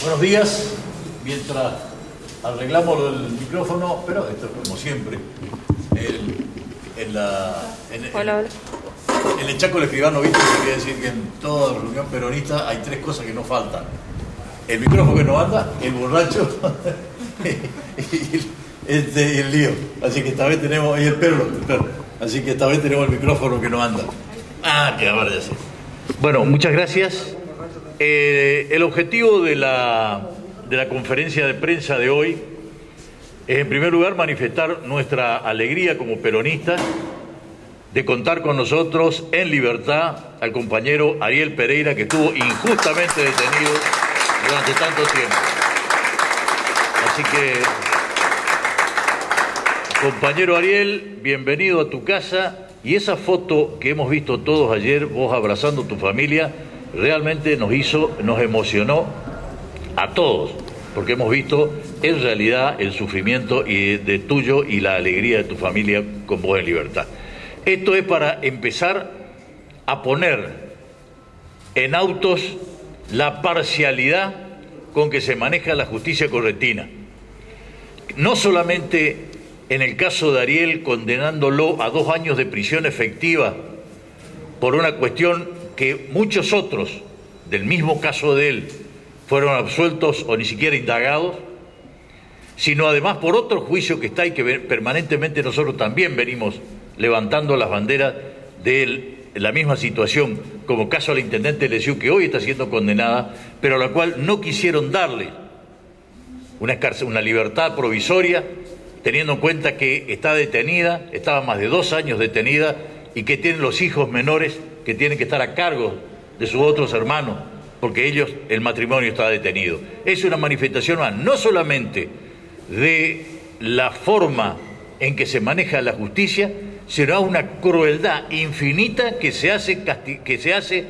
Buenos días. Mientras arreglamos el micrófono, pero esto es como siempre. En el Chaco el escribano, viste, se quiere decir que en toda reunión peronista hay tres cosas que no faltan: el micrófono que no anda, el borracho y el lío. Así que esta vez tenemos, y el perro. Así que esta vez tenemos el micrófono que no anda. Ah, qué barbaridad. Bueno, muchas gracias. El objetivo de la conferencia de prensa de hoy es, en primer lugar, manifestar nuestra alegría como peronistas de contar con nosotros en libertad al compañero Ariel Pereira, que estuvo injustamente detenido durante tanto tiempo. Así que, compañero Ariel, bienvenido a tu casa. Y esa foto que hemos visto todos ayer, vos abrazando a tu familia, realmente nos emocionó a todos, porque hemos visto en realidad el sufrimiento de tuyo y la alegría de tu familia con vos en libertad. Esto es para empezar a poner en autos la parcialidad con que se maneja la justicia correntina. No solamente en el caso de Ariel, condenándolo a 2 años de prisión efectiva por una cuestión que muchos otros del mismo caso de él fueron absueltos o ni siquiera indagados, sino además por otro juicio que está y que permanentemente nosotros también venimos levantando las banderas de la misma situación, como caso al intendente Lesieux, que hoy está siendo condenada, pero a la cual no quisieron darle una libertad provisoria, teniendo en cuenta que está detenida, estaba más de 2 años detenida, y que tiene los hijos menores que tienen que estar a cargo de sus otros hermanos, porque ellos, el matrimonio está detenido. Es una manifestación más, no solamente de la forma en que se maneja la justicia, sino una crueldad infinita que se hace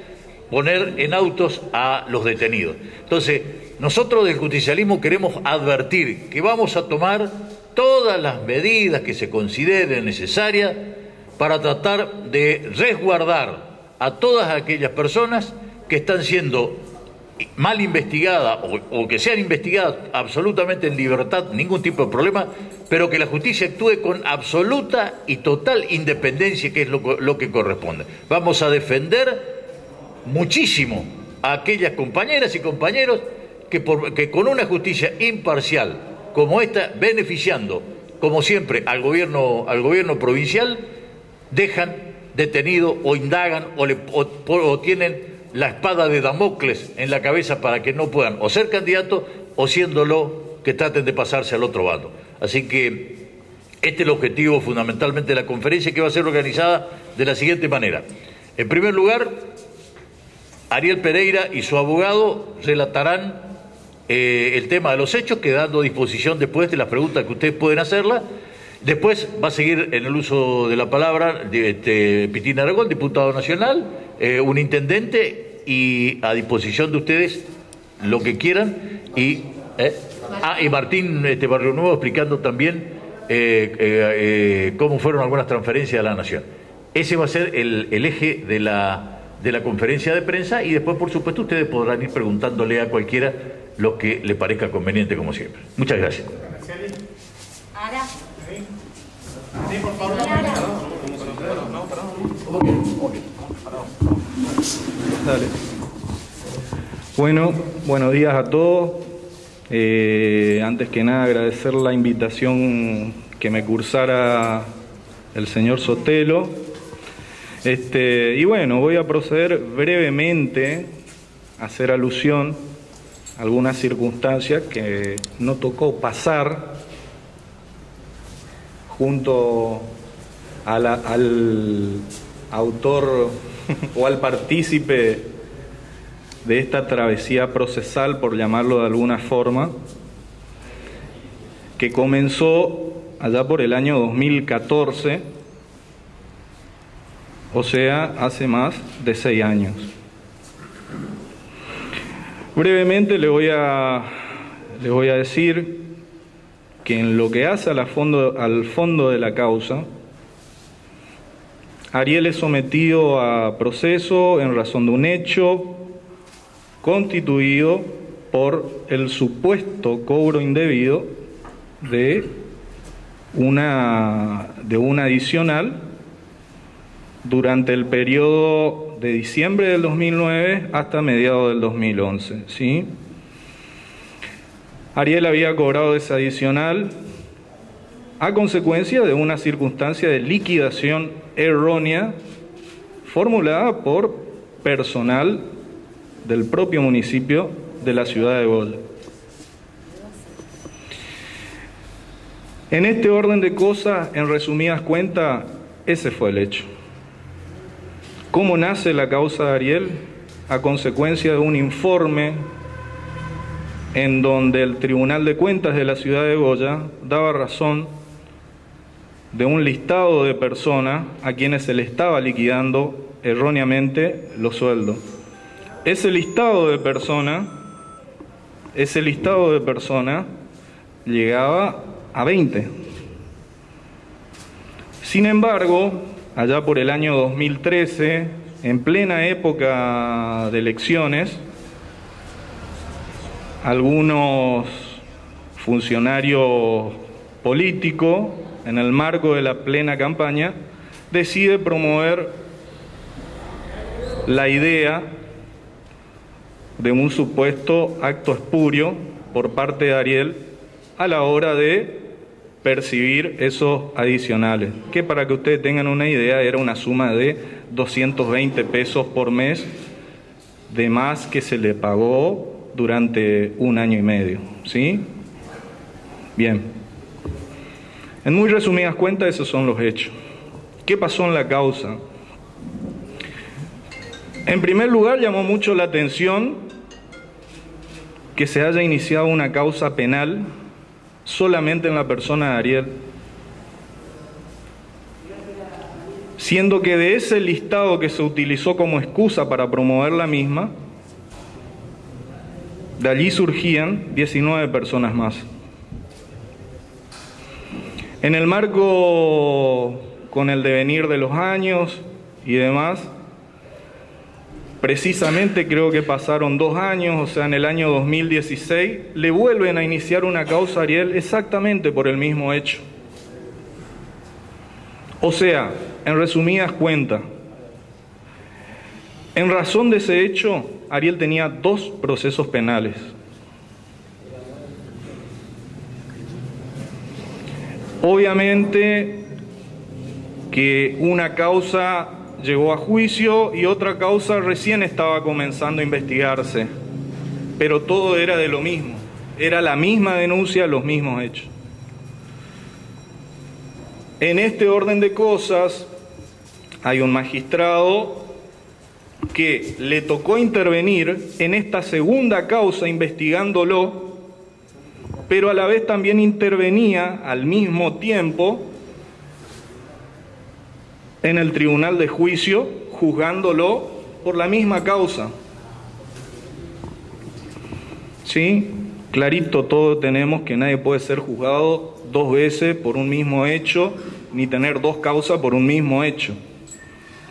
poner en autos a los detenidos. Entonces, nosotros del justicialismo queremos advertir que vamos a tomar todas las medidas que se consideren necesarias para tratar de resguardar a todas aquellas personas que están siendo mal investigadas o que sean investigadas absolutamente en libertad, ningún tipo de problema, pero que la justicia actúe con absoluta y total independencia, que es lo que corresponde. Vamos a defender muchísimo a aquellas compañeras y compañeros que con una justicia imparcial como esta, beneficiando, como siempre, al gobierno provincial, dejan detenido o indagan o tienen la espada de Damocles en la cabeza para que no puedan o ser candidatos o siéndolo que traten de pasarse al otro bando. Así que este es el objetivo fundamentalmente de la conferencia, que va a ser organizada de la siguiente manera. En primer lugar, Ariel Pereira y su abogado relatarán el tema de los hechos, quedando a disposición después de las preguntas que ustedes pueden hacerlas. Después va a seguir en el uso de la palabra Pitín Aragón, diputado nacional, un intendente, y a disposición de ustedes lo que quieran. Y Martín Barrio Nuevo, explicando también cómo fueron algunas transferencias a la Nación. Ese va a ser el eje de la conferencia de prensa, y después, por supuesto, ustedes podrán ir preguntándole a cualquiera lo que le parezca conveniente, como siempre. Muchas gracias. Ara. Sí, por favor. No, perdón. Bueno, buenos días a todos. Antes que nada, agradecer la invitación que me cursara el señor Sotelo. Y bueno, voy a proceder brevemente a hacer alusión a algunas circunstancias que no tocó pasar junto al autor o al partícipe de esta travesía procesal, por llamarlo de alguna forma, que comenzó allá por el año 2014, o sea, hace más de 6 años. Brevemente les voy a decir que en lo que hace al fondo de la causa, Ariel es sometido a proceso en razón de un hecho constituido por el supuesto cobro indebido de una adicional durante el periodo de diciembre del 2009 hasta mediados del 2011, ¿sí? Ariel había cobrado esa adicional a consecuencia de una circunstancia de liquidación errónea formulada por personal del propio municipio de la ciudad de Bol. En este orden de cosas, en resumidas cuentas, ese fue el hecho. ¿Cómo nace la causa de Ariel? A consecuencia de un informe en donde el Tribunal de Cuentas de la Ciudad de Goya daba razón de un listado de personas a quienes se le estaba liquidando erróneamente los sueldos. Ese listado de personas llegaba a 20. Sin embargo, allá por el año 2013, en plena época de elecciones, algunos funcionarios políticos, en el marco de la plena campaña, decide promover la idea de un supuesto acto espurio por parte de Ariel a la hora de percibir esos adicionales, que para que ustedes tengan una idea era una suma de 220 pesos por mes de más que se le pagó durante un año y medio, ¿sí? Bien. En muy resumidas cuentas, esos son los hechos. ¿Qué pasó en la causa? En primer lugar, llamó mucho la atención que se haya iniciado una causa penal solamente en la persona de Ariel, siendo que de ese listado que se utilizó como excusa para promover la misma, de allí surgían 19 personas más. En el marco, con el devenir de los años y demás, precisamente creo que pasaron 2 años, o sea, en el año 2016, le vuelven a iniciar una causa a Ariel exactamente por el mismo hecho. O sea, en resumidas cuentas, en razón de ese hecho, Ariel tenía 2 procesos penales. Obviamente que una causa llegó a juicio y otra causa recién estaba comenzando a investigarse, pero todo era de lo mismo, era la misma denuncia, los mismos hechos. En este orden de cosas, hay un magistrado que le tocó intervenir en esta segunda causa investigándolo, pero a la vez también intervenía al mismo tiempo en el tribunal de juicio juzgándolo por la misma causa. ¿Sí? Clarito todo tenemos que nadie puede ser juzgado 2 veces por un mismo hecho, ni tener 2 causas por un mismo hecho.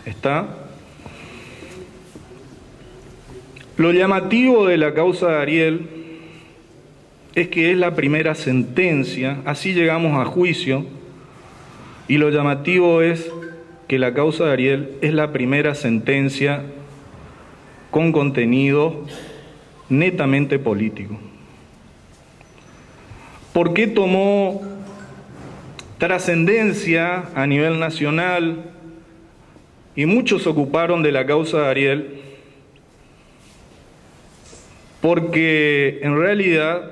¿Está? Lo llamativo de la causa de Ariel es que es la primera sentencia, así llegamos a juicio, y lo llamativo es que la causa de Ariel es la primera sentencia con contenido netamente político. ¿Por qué tomó trascendencia a nivel nacional y muchos se ocuparon de la causa de Ariel? Porque en realidad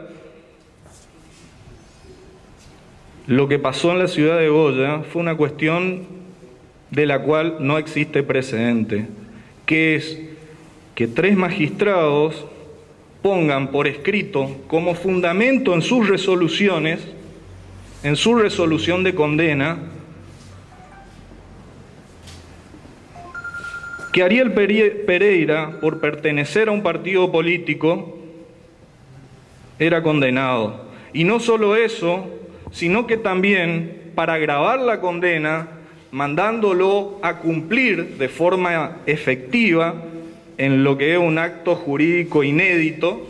lo que pasó en la ciudad de Goya fue una cuestión de la cual no existe precedente, que es que 3 magistrados pongan por escrito como fundamento en sus resoluciones, en su resolución de condena, que Ariel Pereira, por pertenecer a un partido político, era condenado. Y no solo eso, sino que también, para agravar la condena, mandándolo a cumplir de forma efectiva en lo que es un acto jurídico inédito,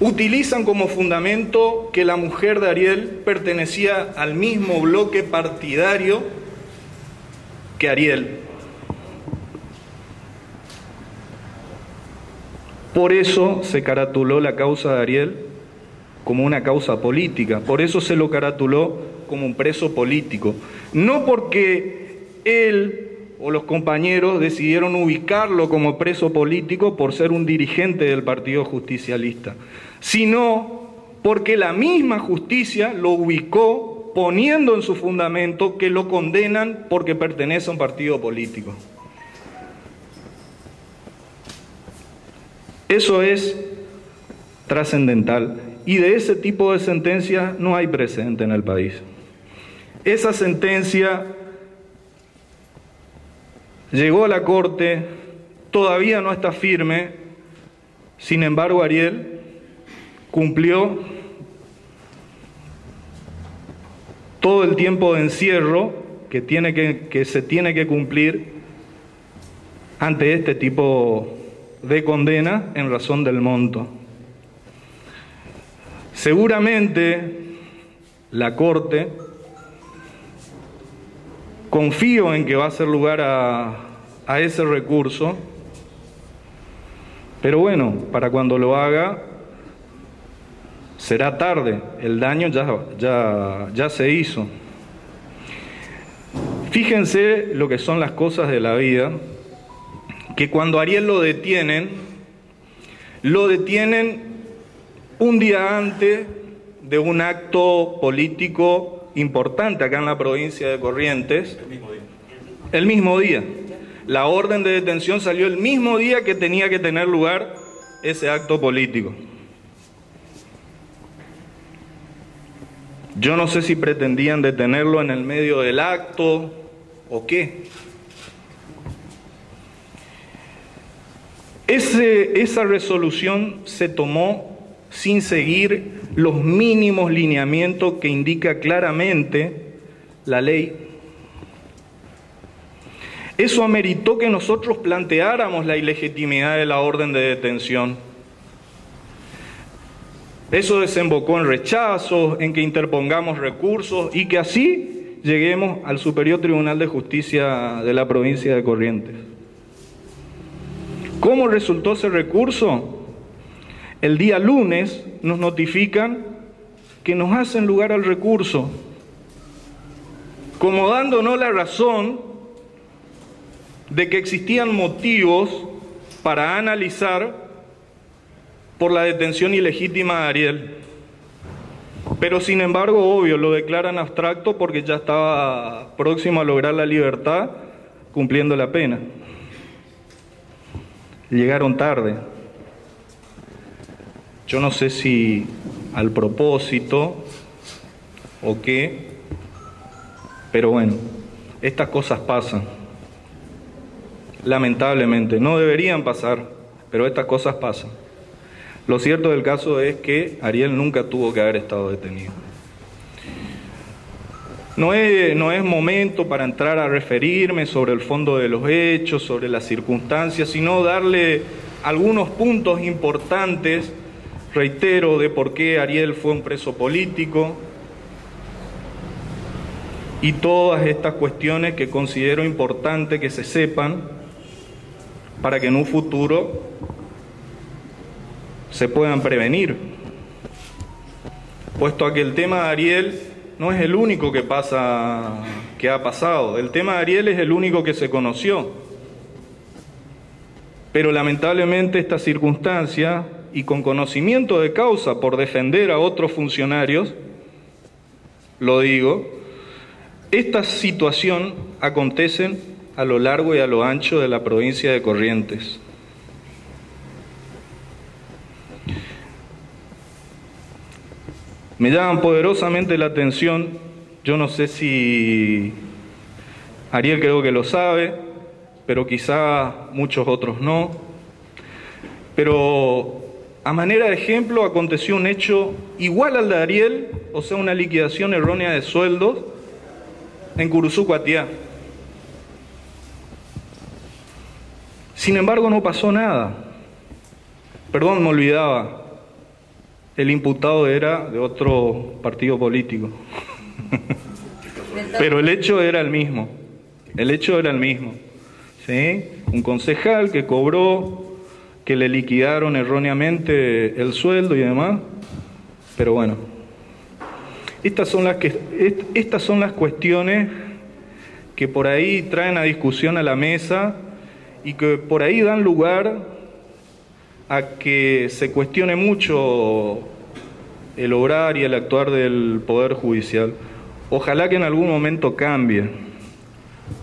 utilizan como fundamento que la mujer de Ariel pertenecía al mismo bloque partidario que Ariel. Por eso se caratuló la causa de Ariel como una causa política, por eso se lo caratuló como un preso político. No porque él o los compañeros decidieron ubicarlo como preso político por ser un dirigente del Partido Justicialista, sino porque la misma justicia lo ubicó poniendo en su fundamento que lo condenan porque pertenece a un partido político. Eso es trascendental y de ese tipo de sentencias no hay precedente en el país. Esa sentencia llegó a la Corte, todavía no está firme, sin embargo Ariel cumplió todo el tiempo de encierro que se tiene que cumplir ante este tipo de condena en razón del monto. Seguramente la Corte, confío en que va a hacer lugar a ese recurso, pero bueno, para cuando lo haga será tarde, el daño ya se hizo. Fíjense lo que son las cosas de la vida, que cuando a Ariel lo detienen un día antes de un acto político importante acá en la provincia de Corrientes, el mismo día. La orden de detención salió el mismo día que tenía que tener lugar ese acto político. Yo no sé si pretendían detenerlo en el medio del acto o qué. Esa resolución se tomó sin seguir los mínimos lineamientos que indica claramente la ley. Eso ameritó que nosotros planteáramos la ilegitimidad de la orden de detención. Eso desembocó en rechazos, en que interpongamos recursos y que así lleguemos al Superior Tribunal de Justicia de la provincia de Corrientes. ¿Cómo resultó ese recurso? El día lunes nos notifican que nos hacen lugar al recurso, como dándonos la razón de que existían motivos para analizar por la detención ilegítima de Ariel. Pero sin embargo, obvio, lo declaran abstracto porque ya estaba próximo a lograr la libertad cumpliendo la pena. Llegaron tarde. Yo no sé si al propósito o qué, pero bueno, estas cosas pasan. Lamentablemente, no deberían pasar, pero estas cosas pasan. Lo cierto del caso es que Ariel nunca tuvo que haber estado detenido. No es momento para entrar a referirme sobre el fondo de los hechos, sobre las circunstancias, sino darle algunos puntos importantes, reitero, de por qué Ariel fue un preso político y todas estas cuestiones que considero importante que se sepan para que en un futuro se puedan prevenir, puesto a que el tema de Ariel no es el único que ha pasado, el tema de Ariel es el único que se conoció, pero lamentablemente esta circunstancia y con conocimiento de causa por defender a otros funcionarios, lo digo, esta situación acontecen a lo largo y a lo ancho de la provincia de Corrientes. Me llaman poderosamente la atención, yo no sé si Ariel creo que lo sabe, pero quizá muchos otros no, pero a manera de ejemplo, aconteció un hecho igual al de Ariel, o sea, una liquidación errónea de sueldos en Curuzú-Cuatiá. Sin embargo, no pasó nada. Perdón, me olvidaba. El imputado era de otro partido político. Pero el hecho era el mismo. El hecho era el mismo. ¿Sí? Un concejal que cobró, que le liquidaron erróneamente el sueldo y demás. Pero bueno, estas son las cuestiones que por ahí traen a discusión a la mesa y que por ahí dan lugar a que se cuestione mucho el obrar y el actuar del Poder Judicial. Ojalá que en algún momento cambie.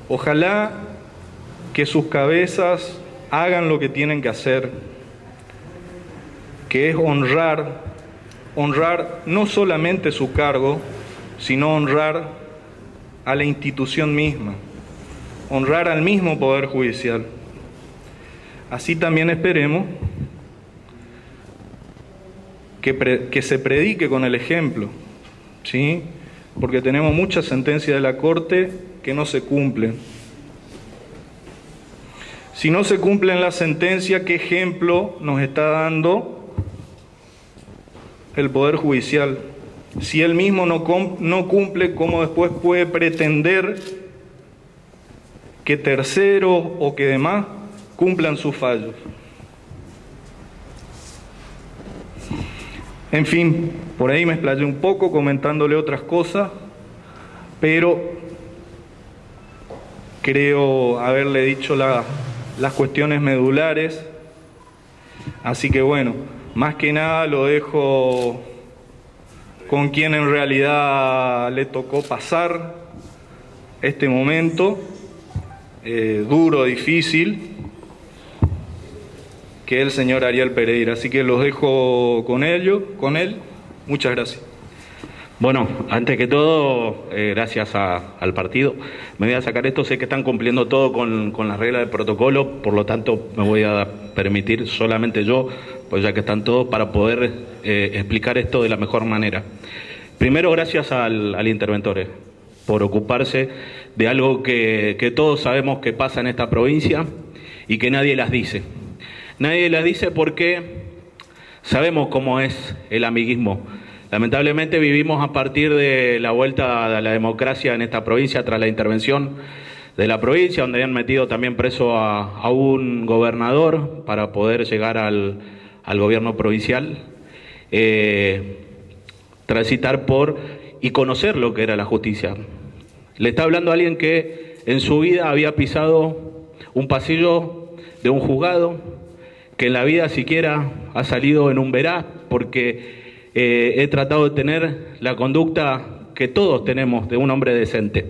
Ojalá que sus cabezas hagan lo que tienen que hacer, que es honrar no solamente su cargo, sino honrar a la institución misma, honrar al mismo Poder Judicial. Así también esperemos que se predique con el ejemplo, ¿sí? Porque tenemos muchas sentencias de la Corte que no se cumplen. Si no se cumplen las sentencias, ¿qué ejemplo nos está dando el Poder Judicial? Si él mismo no cumple, ¿cómo después puede pretender que terceros o que demás cumplan sus fallos? En fin, por ahí me explayé un poco comentándole otras cosas, pero creo haberle dicho las cuestiones medulares. Así que bueno, más que nada lo dejo con quien en realidad le tocó pasar este momento duro, difícil, que es el señor Ariel Pereira. Así que los dejo con él. Muchas gracias. Bueno, antes que todo, gracias al partido. Me voy a sacar esto, sé que están cumpliendo todo con las reglas del protocolo, por lo tanto me voy a permitir solamente yo, pues ya que están todos, para poder explicar esto de la mejor manera. Primero, gracias al interventor por ocuparse de algo que todos sabemos que pasa en esta provincia y que nadie las dice. Nadie la dice porque sabemos cómo es el amiguismo. Lamentablemente vivimos a partir de la vuelta a la democracia en esta provincia tras la intervención de la provincia, donde habían metido también preso a un gobernador para poder llegar al gobierno provincial, transitar por y conocer lo que era la justicia. Le está hablando a alguien que en su vida había pisado un pasillo de un juzgado, que en la vida siquiera ha salido en un verás, porque he tratado de tener la conducta que todos tenemos de un hombre decente.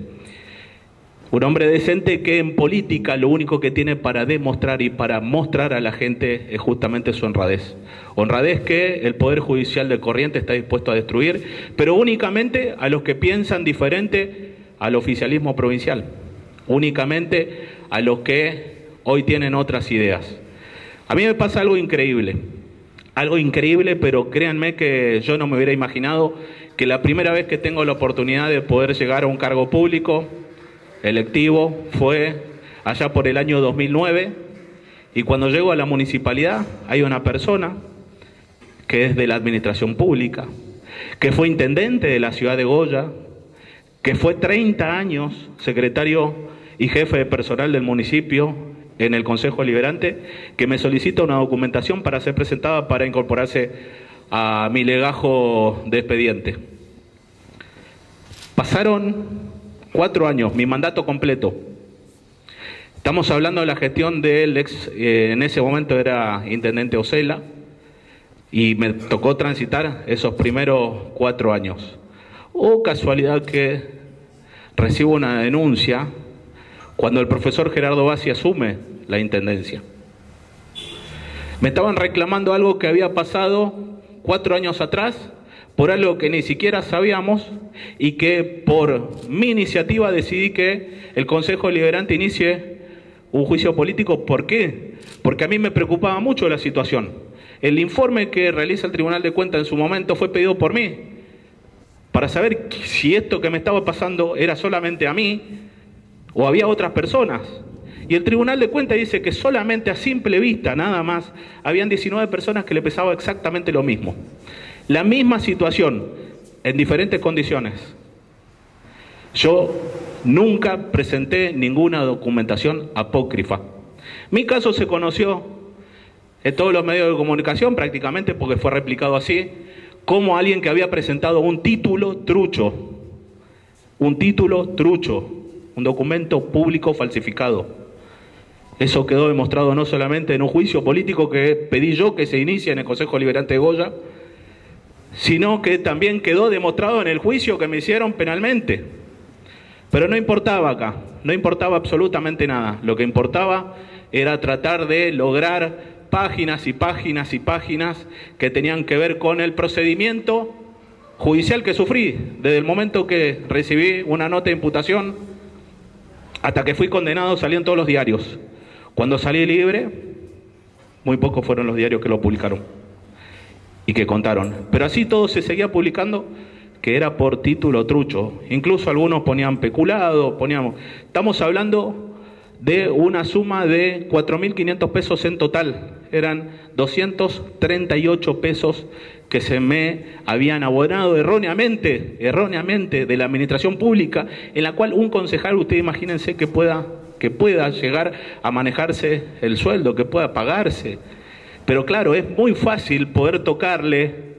Un hombre decente que en política lo único que tiene para demostrar y para mostrar a la gente es justamente su honradez. Honradez que el Poder Judicial de Corrientes está dispuesto a destruir, pero únicamente a los que piensan diferente al oficialismo provincial, únicamente a los que hoy tienen otras ideas. A mí me pasa algo increíble, pero créanme que yo no me hubiera imaginado que la primera vez que tengo la oportunidad de poder llegar a un cargo público, electivo, fue allá por el año 2009, y cuando llego a la municipalidad hay una persona que es de la administración pública, que fue intendente de la ciudad de Goya, que fue 30 años secretario y jefe de personal del municipio, en el Consejo Liberante, que me solicita una documentación para ser presentada para incorporarse a mi legajo de expediente. Pasaron 4 años, mi mandato completo. Estamos hablando de la gestión del ex, en ese momento era intendente Osela, y me tocó transitar esos primeros 4 años. Oh, casualidad que recibo una denuncia cuando el profesor Gerardo Bassi asume la intendencia. Me estaban reclamando algo que había pasado 4 años atrás, por algo que ni siquiera sabíamos, y que por mi iniciativa decidí que el Consejo Liberante inicie un juicio político. ¿Por qué? Porque a mí me preocupaba mucho la situación. El informe que realiza el Tribunal de Cuentas en su momento fue pedido por mí, para saber si esto que me estaba pasando era solamente a mí, o había otras personas. Y el Tribunal de Cuentas dice que solamente a simple vista, nada más, habían 19 personas que le pesaba exactamente lo mismo. La misma situación, en diferentes condiciones. Yo nunca presenté ninguna documentación apócrifa. Mi caso se conoció en todos los medios de comunicación, prácticamente, porque fue replicado así, como alguien que había presentado un título trucho. Un título trucho, un documento público falsificado. Eso quedó demostrado no solamente en un juicio político que pedí yo que se inicie en el Consejo Liberante de Goya, sino que también quedó demostrado en el juicio que me hicieron penalmente. Pero no importaba acá, no importaba absolutamente nada. Lo que importaba era tratar de lograr páginas y páginas y páginas que tenían que ver con el procedimiento judicial que sufrí desde el momento que recibí una nota de imputación hasta que fui condenado, salí en todos los diarios. Cuando salí libre, muy pocos fueron los diarios que lo publicaron y que contaron. Pero así todo se seguía publicando, que era por título trucho. Incluso algunos ponían peculado, poníamos... Estamos hablando de una suma de 4.500 pesos en total. Eran 238 pesos que se me habían abonado erróneamente de la administración pública, en la cual un concejal, ustedes imagínense que pueda llegar a manejarse el sueldo, que pueda pagarse. Pero claro, es muy fácil poder tocarle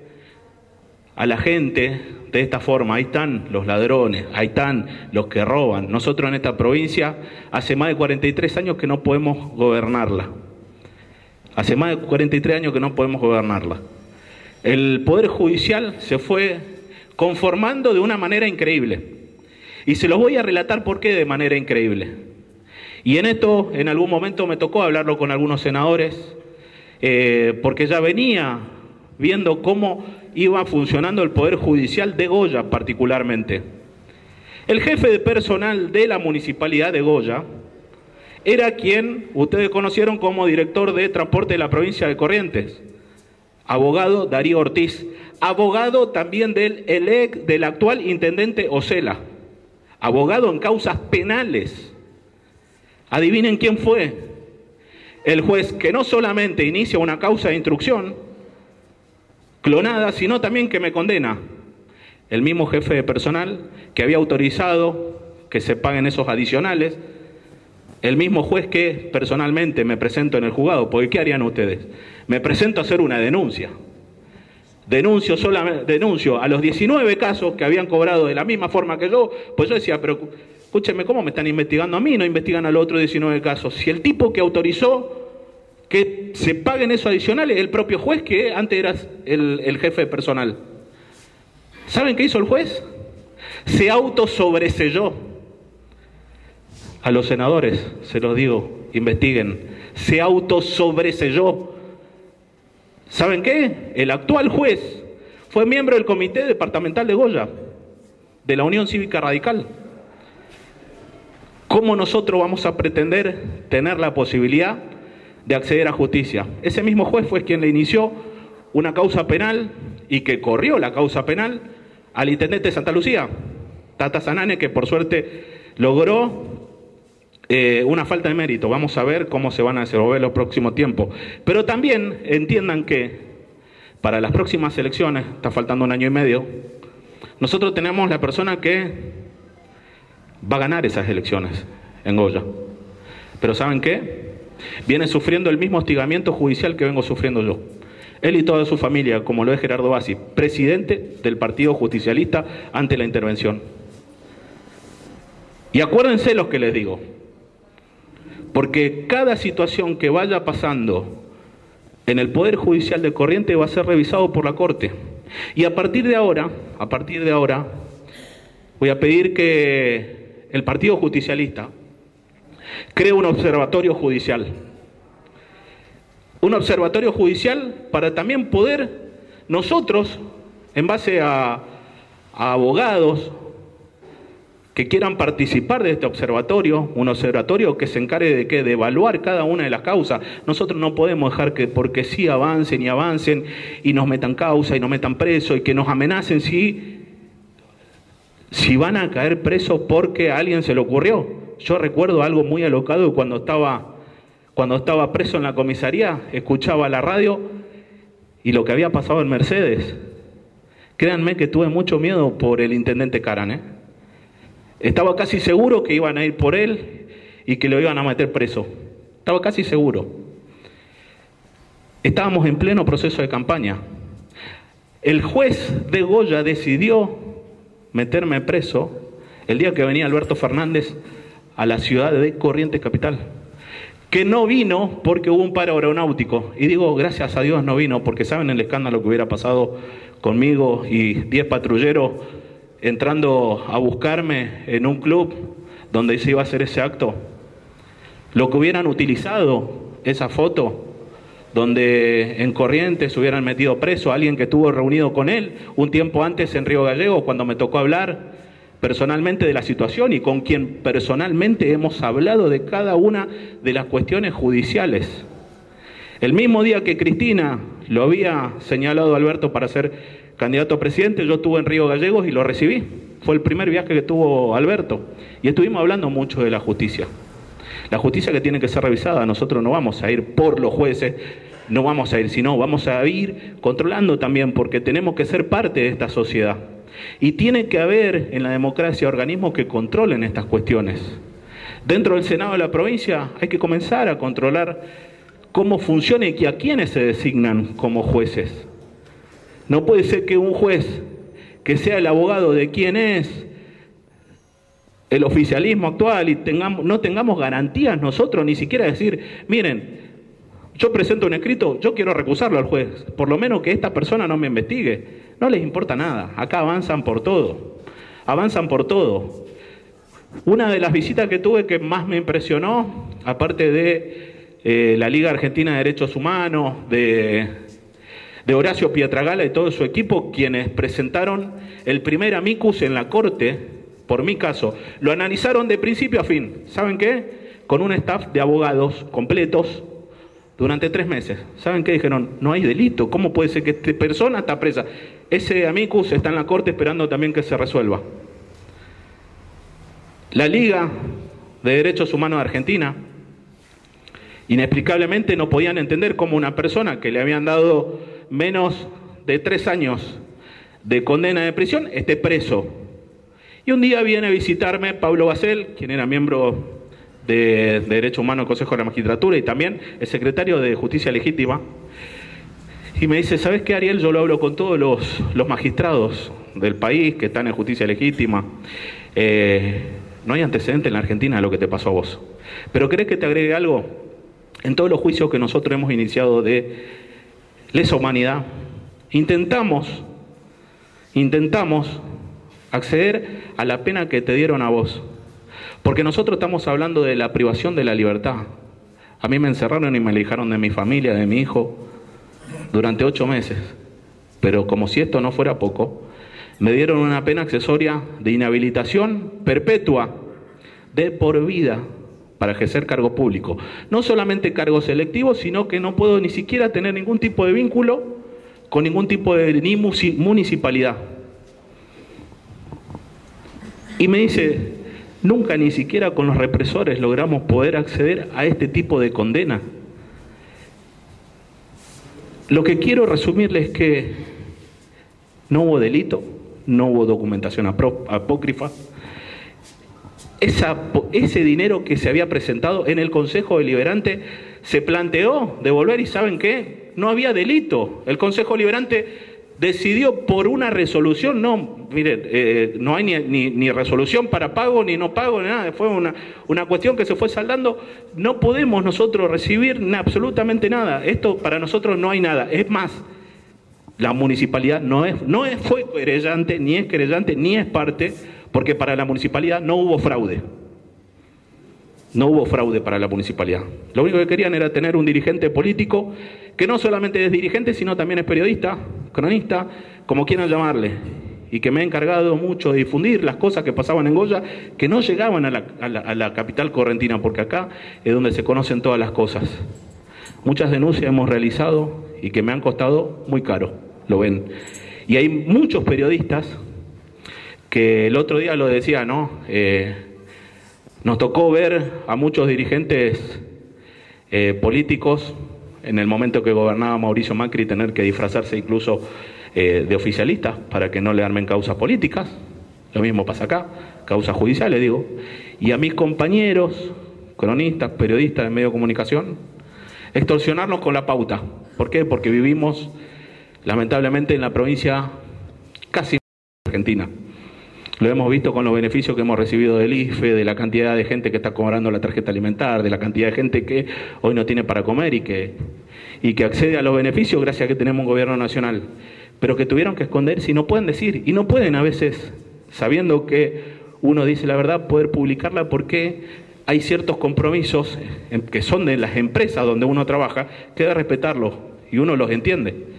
a la gente de esta forma. Ahí están los ladrones, ahí están los que roban. Nosotros en esta provincia hace más de 43 años que no podemos gobernarla. Hace más de 43 años que no podemos gobernarla. El Poder Judicial se fue conformando de una manera increíble. Y se los voy a relatar por qué de manera increíble. Y en esto, en algún momento me tocó hablarlo con algunos senadores, porque ya venía viendo cómo iba funcionando el Poder Judicial de Goya particularmente. El jefe de personal de la Municipalidad de Goya era quien ustedes conocieron como director de transporte de la provincia de Corrientes, abogado Darío Ortiz, abogado también del actual intendente Osela, abogado en causas penales. Adivinen quién fue el juez que no solamente inicia una causa de instrucción clonada, sino también que me condena. El mismo jefe de personal que había autorizado que se paguen esos adicionales, el mismo juez que personalmente me presento en el juzgado, porque ¿qué harían ustedes? Me presento a hacer una denuncia. Denuncio a los 19 casos que habían cobrado de la misma forma que yo, pues yo decía, pero... Escúcheme, ¿cómo me están investigando a mí? No investigan a los otros 19 casos. Si el tipo que autorizó que se paguen esos adicionales, el propio juez que antes era el jefe de personal. ¿Saben qué hizo el juez? Se autosobreselló. A los senadores, se los digo, investiguen. Se autosobreselló. ¿Saben qué? El actual juez fue miembro del Comité Departamental de Goya, de la Unión Cívica Radical. ¿Cómo nosotros vamos a pretender tener la posibilidad de acceder a justicia? Ese mismo juez fue quien le inició una causa penal y que corrió la causa penal al intendente de Santa Lucía, Tata Sanane, que por suerte logró una falta de mérito. Vamos a ver cómo se van a desenvolver los próximos tiempos. Pero también entiendan que para las próximas elecciones, está faltando un año y medio, nosotros tenemos la persona que va a ganar esas elecciones en Goya. Pero ¿saben qué? Viene sufriendo el mismo hostigamiento judicial que vengo sufriendo yo. Él y toda su familia, como lo es Gerardo Bassi, presidente del Partido Justicialista ante la intervención. Y acuérdense lo que les digo, porque cada situación que vaya pasando en el Poder Judicial de Corrientes va a ser revisado por la Corte. Y a partir de ahora, voy a pedir que el Partido Justicialista crea un observatorio judicial. Un observatorio judicial para también poder nosotros, en base a abogados que quieran participar de este observatorio, un observatorio que se encargue de qué, de evaluar cada una de las causas. Nosotros no podemos dejar que porque sí avancen y nos metan causa y nos metan preso y que nos amenacen si van a caer presos porque a alguien se le ocurrió. Yo recuerdo algo muy alocado cuando estaba preso en la comisaría, escuchaba la radio y lo que había pasado en Mercedes. Créanme que tuve mucho miedo por el intendente Cara, ¿eh? Estaba casi seguro que iban a ir por él y que lo iban a meter preso. Estaba casi seguro. Estábamos en pleno proceso de campaña. El juez de Goya decidió meterme preso el día que venía Alberto Fernández a la ciudad de Corrientes capital, que no vino porque hubo un paro aeronáutico. Y digo, gracias a Dios no vino, porque saben el escándalo que hubiera pasado conmigo y 10 patrulleros entrando a buscarme en un club donde se iba a hacer ese acto. Lo que hubieran utilizado esa foto, donde en Corrientes hubieran metido preso a alguien que estuvo reunido con él un tiempo antes en Río Gallegos, cuando me tocó hablar personalmente de la situación y con quien personalmente hemos hablado de cada una de las cuestiones judiciales. El mismo día que Cristina lo había señalado a Alberto para ser candidato a presidente, yo estuve en Río Gallegos y lo recibí. Fue el primer viaje que tuvo Alberto y estuvimos hablando mucho de la justicia. La justicia que tiene que ser revisada, nosotros no vamos a ir por los jueces, no vamos a ir, sino vamos a ir controlando también, porque tenemos que ser parte de esta sociedad. Y tiene que haber en la democracia organismos que controlen estas cuestiones. Dentro del Senado de la provincia hay que comenzar a controlar cómo funciona y a quiénes se designan como jueces. No puede ser que un juez que sea el abogado de quien es el oficialismo actual y no tengamos garantías nosotros, ni siquiera decir, miren, yo presento un escrito, yo quiero recusarlo al juez, por lo menos que esta persona no me investigue. No les importa nada, acá avanzan por todo, avanzan por todo. Una de las visitas que tuve que más me impresionó, aparte de la Liga Argentina de Derechos Humanos, de Horacio Pietragalla y todo su equipo, quienes presentaron el primer amicus en la Corte, por mi caso, lo analizaron de principio a fin. ¿Saben qué? Con un staff de abogados completos durante 3 meses. ¿Saben qué? Dijeron, no hay delito, ¿cómo puede ser que esta persona está presa? Ese amicus está en la corte esperando también que se resuelva. La Liga de Derechos Humanos de Argentina, inexplicablemente no podían entender cómo una persona que le habían dado menos de 3 años de condena de prisión esté preso. Y un día viene a visitarme Pablo Basel, quien era miembro de Derecho Humano del Consejo de la Magistratura y también el secretario de Justicia Legítima, y me dice, ¿sabes qué, Ariel? Yo lo hablo con todos los magistrados del país que están en Justicia Legítima. No hay antecedente en la Argentina de lo que te pasó a vos. ¿Pero querés que te agregue algo? En todos los juicios que nosotros hemos iniciado de lesa humanidad, intentamos acceder a la pena que te dieron a vos. Porque nosotros estamos hablando de la privación de la libertad. A mí me encerraron y me alejaron de mi familia, de mi hijo, durante 8 meses. Pero como si esto no fuera poco, me dieron una pena accesoria de inhabilitación perpetua de por vida para ejercer cargo público. No solamente cargo selectivo, sino que no puedo ni siquiera tener ningún tipo de vínculo con ningún tipo de ni municipalidad. Y me dice, nunca ni siquiera con los represores logramos poder acceder a este tipo de condena. Lo que quiero resumirles es que no hubo delito, no hubo documentación apócrifa. Ese dinero que se había presentado en el Consejo Deliberante se planteó devolver y ¿saben qué? No había delito. El Consejo Deliberante decidió por una resolución, no, miren, no hay ni resolución para pago, ni no pago, ni nada, fue una cuestión que se fue saldando. No podemos nosotros recibir absolutamente nada, esto para nosotros no hay nada. Es más, la municipalidad no fue querellante, ni es querellante, ni es parte, porque para la municipalidad no hubo fraude. No hubo fraude para la municipalidad. Lo único que querían era tener un dirigente político, que no solamente es dirigente, sino también es periodista, cronista, como quieran llamarle, y que me he encargado mucho de difundir las cosas que pasaban en Goya, que no llegaban a la capital correntina, porque acá es donde se conocen todas las cosas. Muchas denuncias hemos realizado y que me han costado muy caro, lo ven. Y hay muchos periodistas que el otro día lo decía, ¿no? Nos tocó ver a muchos dirigentes políticos en el momento que gobernaba Mauricio Macri tener que disfrazarse incluso de oficialistas para que no le armen causas políticas. Lo mismo pasa acá, causas judiciales, digo. Y a mis compañeros, cronistas, periodistas de medio de comunicación, extorsionarnos con la pauta. ¿Por qué? Porque vivimos, lamentablemente, en la provincia casi argentina. Lo hemos visto con los beneficios que hemos recibido del IFE, de la cantidad de gente que está cobrando la tarjeta alimentar, de la cantidad de gente que hoy no tiene para comer y que accede a los beneficios gracias a que tenemos un gobierno nacional, pero que tuvieron que esconderse y no pueden decir, y no pueden a veces, sabiendo que uno dice la verdad, poder publicarla porque hay ciertos compromisos que son de las empresas donde uno trabaja, que debe respetarlos y uno los entiende.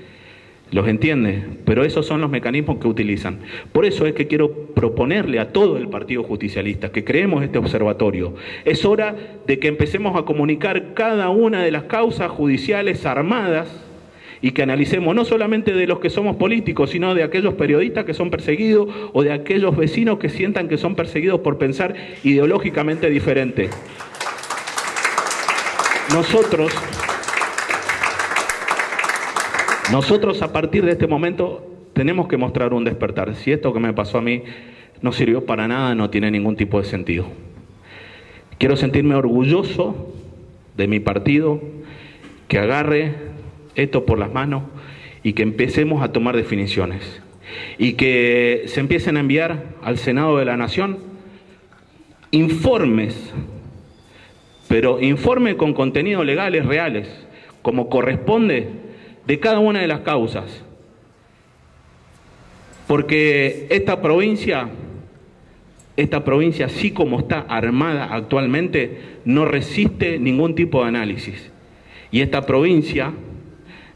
Los entiende, pero esos son los mecanismos que utilizan. Por eso es que quiero proponerle a todo el Partido Justicialista que creemos este observatorio. Es hora de que empecemos a comunicar cada una de las causas judiciales armadas y que analicemos no solamente de los que somos políticos, sino de aquellos periodistas que son perseguidos o de aquellos vecinos que sientan que son perseguidos por pensar ideológicamente diferente. Nosotros a partir de este momento tenemos que mostrar un despertar. Si esto que me pasó a mí no sirvió para nada, no tiene ningún tipo de sentido. Quiero sentirme orgulloso de mi partido, que agarre esto por las manos y que empecemos a tomar definiciones. Y que se empiecen a enviar al Senado de la Nación informes, pero informes con contenidos legales reales, como corresponde, de cada una de las causas, porque esta provincia, así como está armada actualmente, no resiste ningún tipo de análisis, y esta provincia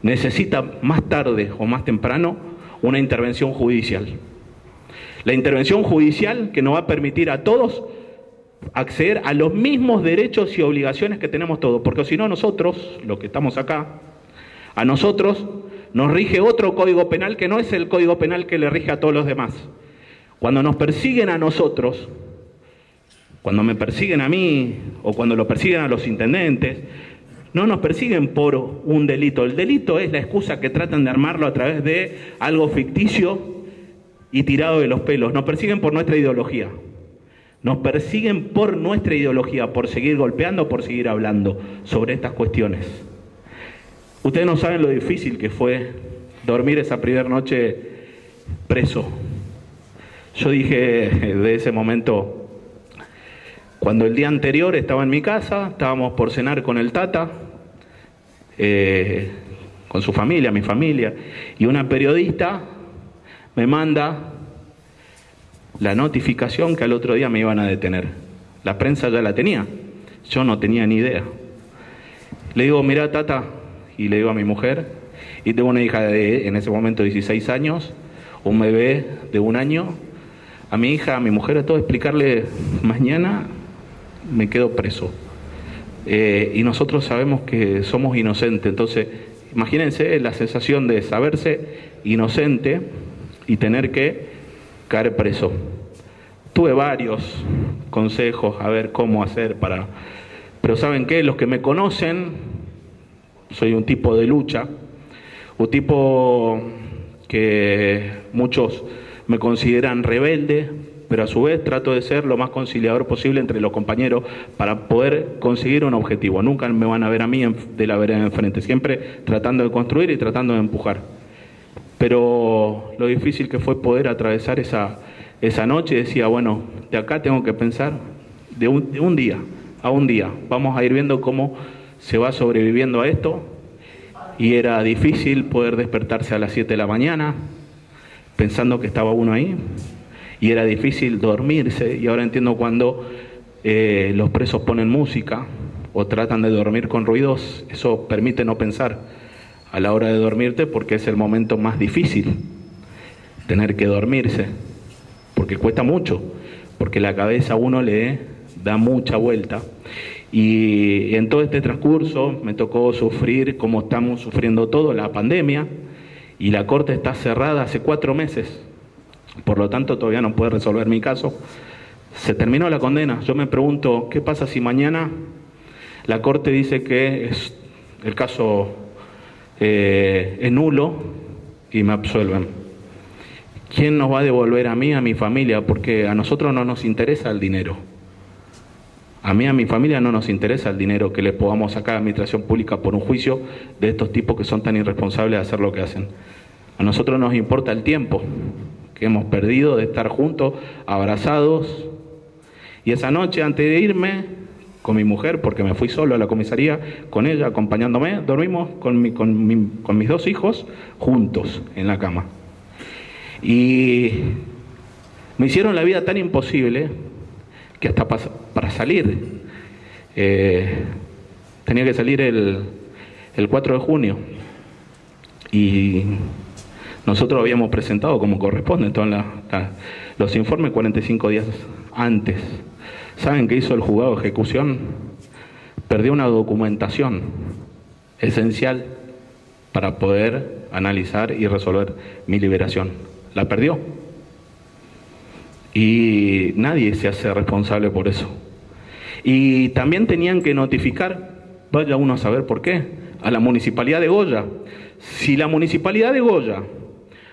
necesita más tarde o más temprano una intervención judicial. La intervención judicial que nos va a permitir a todos acceder a los mismos derechos y obligaciones que tenemos todos, porque si no nosotros, los que estamos acá, a nosotros nos rige otro código penal que no es el código penal que le rige a todos los demás. Cuando nos persiguen a nosotros, cuando me persiguen a mí o cuando lo persiguen a los intendentes, no nos persiguen por un delito. El delito es la excusa que tratan de armarlo a través de algo ficticio y tirado de los pelos. Nos persiguen por nuestra ideología. Nos persiguen por nuestra ideología, por seguir golpeando, por seguir hablando sobre estas cuestiones. Ustedes no saben lo difícil que fue dormir esa primera noche preso. Yo dije de ese momento, cuando el día anterior estaba en mi casa, estábamos por cenar con el Tata, con su familia, mi familia, y una periodista me manda la notificación que al otro día me iban a detener. La prensa ya la tenía, yo no tenía ni idea. Le digo, mirá Tata, y le digo a mi mujer, y tengo una hija de, en ese momento, 16 años, un bebé de 1 año, a mi hija, a mi mujer, a todo, explicarle, mañana me quedo preso. Y nosotros sabemos que somos inocentes, entonces, imagínense la sensación de saberse inocente y tener que caer preso. Tuve varios consejos a ver cómo hacer para... Pero ¿saben qué? Los que me conocen... Soy un tipo de lucha, un tipo que muchos me consideran rebelde, pero a su vez trato de ser lo más conciliador posible entre los compañeros para poder conseguir un objetivo. Nunca me van a ver a mí de la vereda de enfrente, siempre tratando de construir y tratando de empujar. Pero lo difícil que fue poder atravesar esa noche, decía, bueno, de acá tengo que pensar de un día a un día. Vamos a ir viendo cómo... se va sobreviviendo a esto, y era difícil poder despertarse a las 7 de la mañana pensando que estaba uno ahí, y era difícil dormirse, y ahora entiendo cuando los presos ponen música o tratan de dormir con ruidos, eso permite no pensar a la hora de dormirte porque es el momento más difícil, tener que dormirse, porque cuesta mucho, porque la cabeza a uno le da mucha vuelta. Y en todo este transcurso me tocó sufrir, como estamos sufriendo todos, la pandemia, y la corte está cerrada hace 4 meses, por lo tanto todavía no puede resolver mi caso, Se terminó la condena. Yo me pregunto, ¿qué pasa si mañana la Corte dice que el caso es nulo y me absuelven? ¿Quién nos va a devolver a mí, a mi familia? Porque a nosotros no nos interesa el dinero. A mí, a mi familia no nos interesa el dinero que le podamos sacar a la administración pública por un juicio de estos tipos que son tan irresponsables de hacer lo que hacen. A nosotros nos importa el tiempo que hemos perdido de estar juntos, abrazados. Y esa noche, antes de irme con mi mujer, porque me fui solo a la comisaría, con ella acompañándome, dormimos con mis dos hijos juntos en la cama. Y me hicieron la vida tan imposible que hasta para salir, tenía que salir el 4 de junio. Y nosotros habíamos presentado, como corresponde, todos los informes 45 días antes. ¿Saben qué hizo el juzgado de ejecución? Perdió una documentación esencial para poder analizar y resolver mi liberación. La perdió. Y nadie se hace responsable por eso. Y también tenían que notificar, vaya uno a saber por qué, a la Municipalidad de Goya. Si la Municipalidad de Goya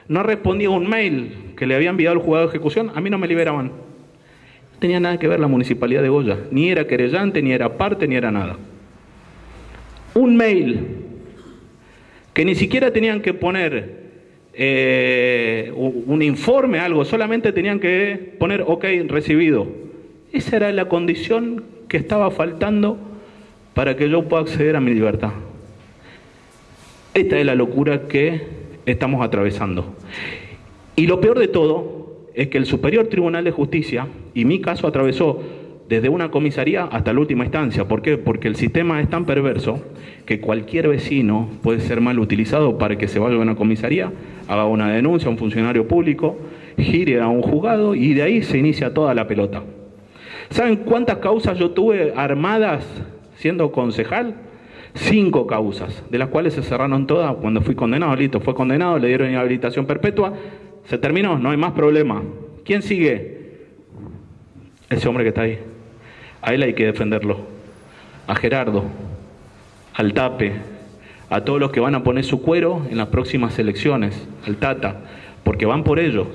no respondía a un mail que le había enviado el juzgado de ejecución, a mí no me liberaban. No tenía nada que ver la Municipalidad de Goya. Ni era querellante, ni era parte, ni era nada. Un mail que ni siquiera tenían que poner un informe, algo, solamente tenían que poner ok, recibido. Esa era la condición que estaba faltando para que yo pueda acceder a mi libertad. Esta es la locura que estamos atravesando. Y lo peor de todo es que el Superior Tribunal de Justicia, y mi caso atravesó desde una comisaría hasta la última instancia. ¿Por qué? Porque el sistema es tan perverso que cualquier vecino puede ser mal utilizado para que se vaya a una comisaría, haga una denuncia a un funcionario público, gire a un juzgado y de ahí se inicia toda la pelota. ¿Saben cuántas causas yo tuve armadas siendo concejal? 5 causas, de las cuales se cerraron todas cuando fui condenado. Listo, fue condenado, le dieron inhabilitación perpetua, se terminó, no hay más problema. ¿Quién sigue? Ese hombre que está ahí. A él hay que defenderlo, a Gerardo, al Tape, a todos los que van a poner su cuero en las próximas elecciones, al Tata, porque van por ellos.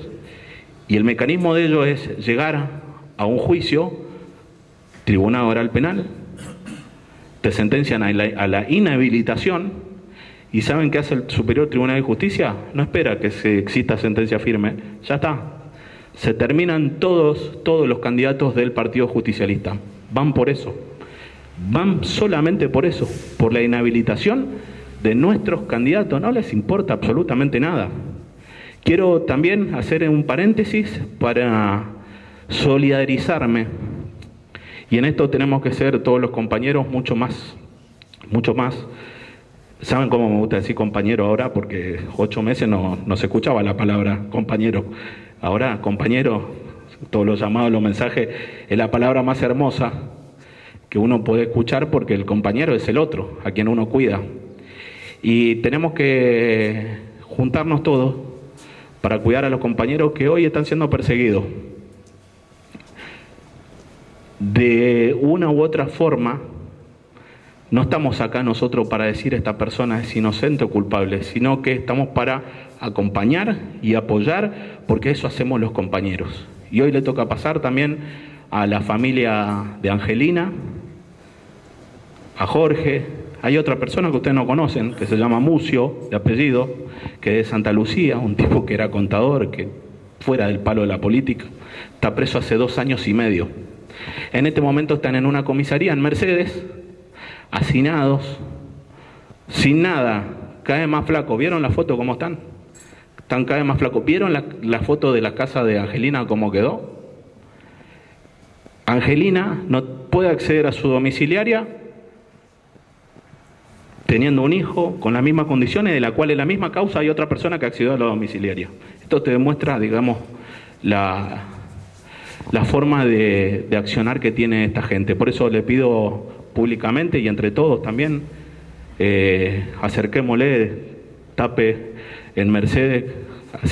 Y el mecanismo de ellos es llegar a un juicio, tribunal oral penal, te sentencian a la inhabilitación, y ¿saben qué hace el Superior Tribunal de Justicia? No espera que exista sentencia firme, ya está. Se terminan todos los candidatos del Partido Justicialista. Van por eso. Van solamente por eso. Por la inhabilitación de nuestros candidatos. No les importa absolutamente nada. Quiero también hacer un paréntesis para solidarizarme. Y en esto tenemos que ser todos los compañeros mucho más. Mucho más. ¿Saben cómo me gusta decir compañero ahora? Porque 8 meses no se escuchaba la palabra compañero. Ahora, compañero, todos los llamados, los mensajes, es la palabra más hermosa que uno puede escuchar porque el compañero es el otro, a quien uno cuida. Y tenemos que juntarnos todos para cuidar a los compañeros que hoy están siendo perseguidos. De una u otra forma, no estamos acá nosotros para decir esta persona es inocente o culpable, sino que estamos para acompañar y apoyar, porque eso hacemos los compañeros. Y hoy le toca pasar también a la familia de Angelina, a Jorge. Hay otra persona que ustedes no conocen, que se llama Mucio, de apellido, que es de Santa Lucía, un tipo que era contador, que fuera del palo de la política, está preso hace 2 años y medio. En este momento están en una comisaría en Mercedes, hacinados, sin nada, cada vez más flacos. ¿Vieron la foto cómo están? Están cada vez más flacos. ¿Vieron la foto de la casa de Angelina cómo quedó? Angelina no puede acceder a su domiciliaria teniendo un hijo con las mismas condiciones, de la cual en la misma causa hay otra persona que accedió a la domiciliaria. Esto te demuestra, digamos, la forma de accionar que tiene esta gente. Por eso le pido públicamente y entre todos también, acerquémosle, Tape en Mercedes,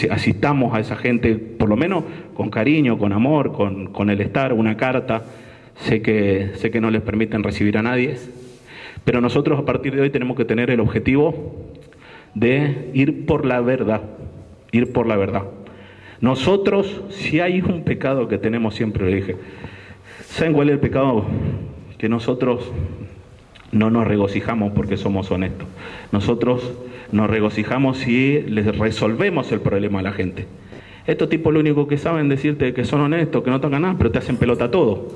asistamos a esa gente, por lo menos con cariño, con amor, con el estar, una carta. Sé que no les permiten recibir a nadie, pero nosotros a partir de hoy tenemos que tener el objetivo de ir por la verdad, ir por la verdad. Nosotros, si hay un pecado que tenemos, siempre lo dije, ¿saben cuál es el pecado? Que nosotros no nos regocijamos porque somos honestos. Nosotros nos regocijamos si les resolvemos el problema a la gente. Estos tipos lo único que saben decirte que son honestos, que no tocan nada, pero te hacen pelota todo.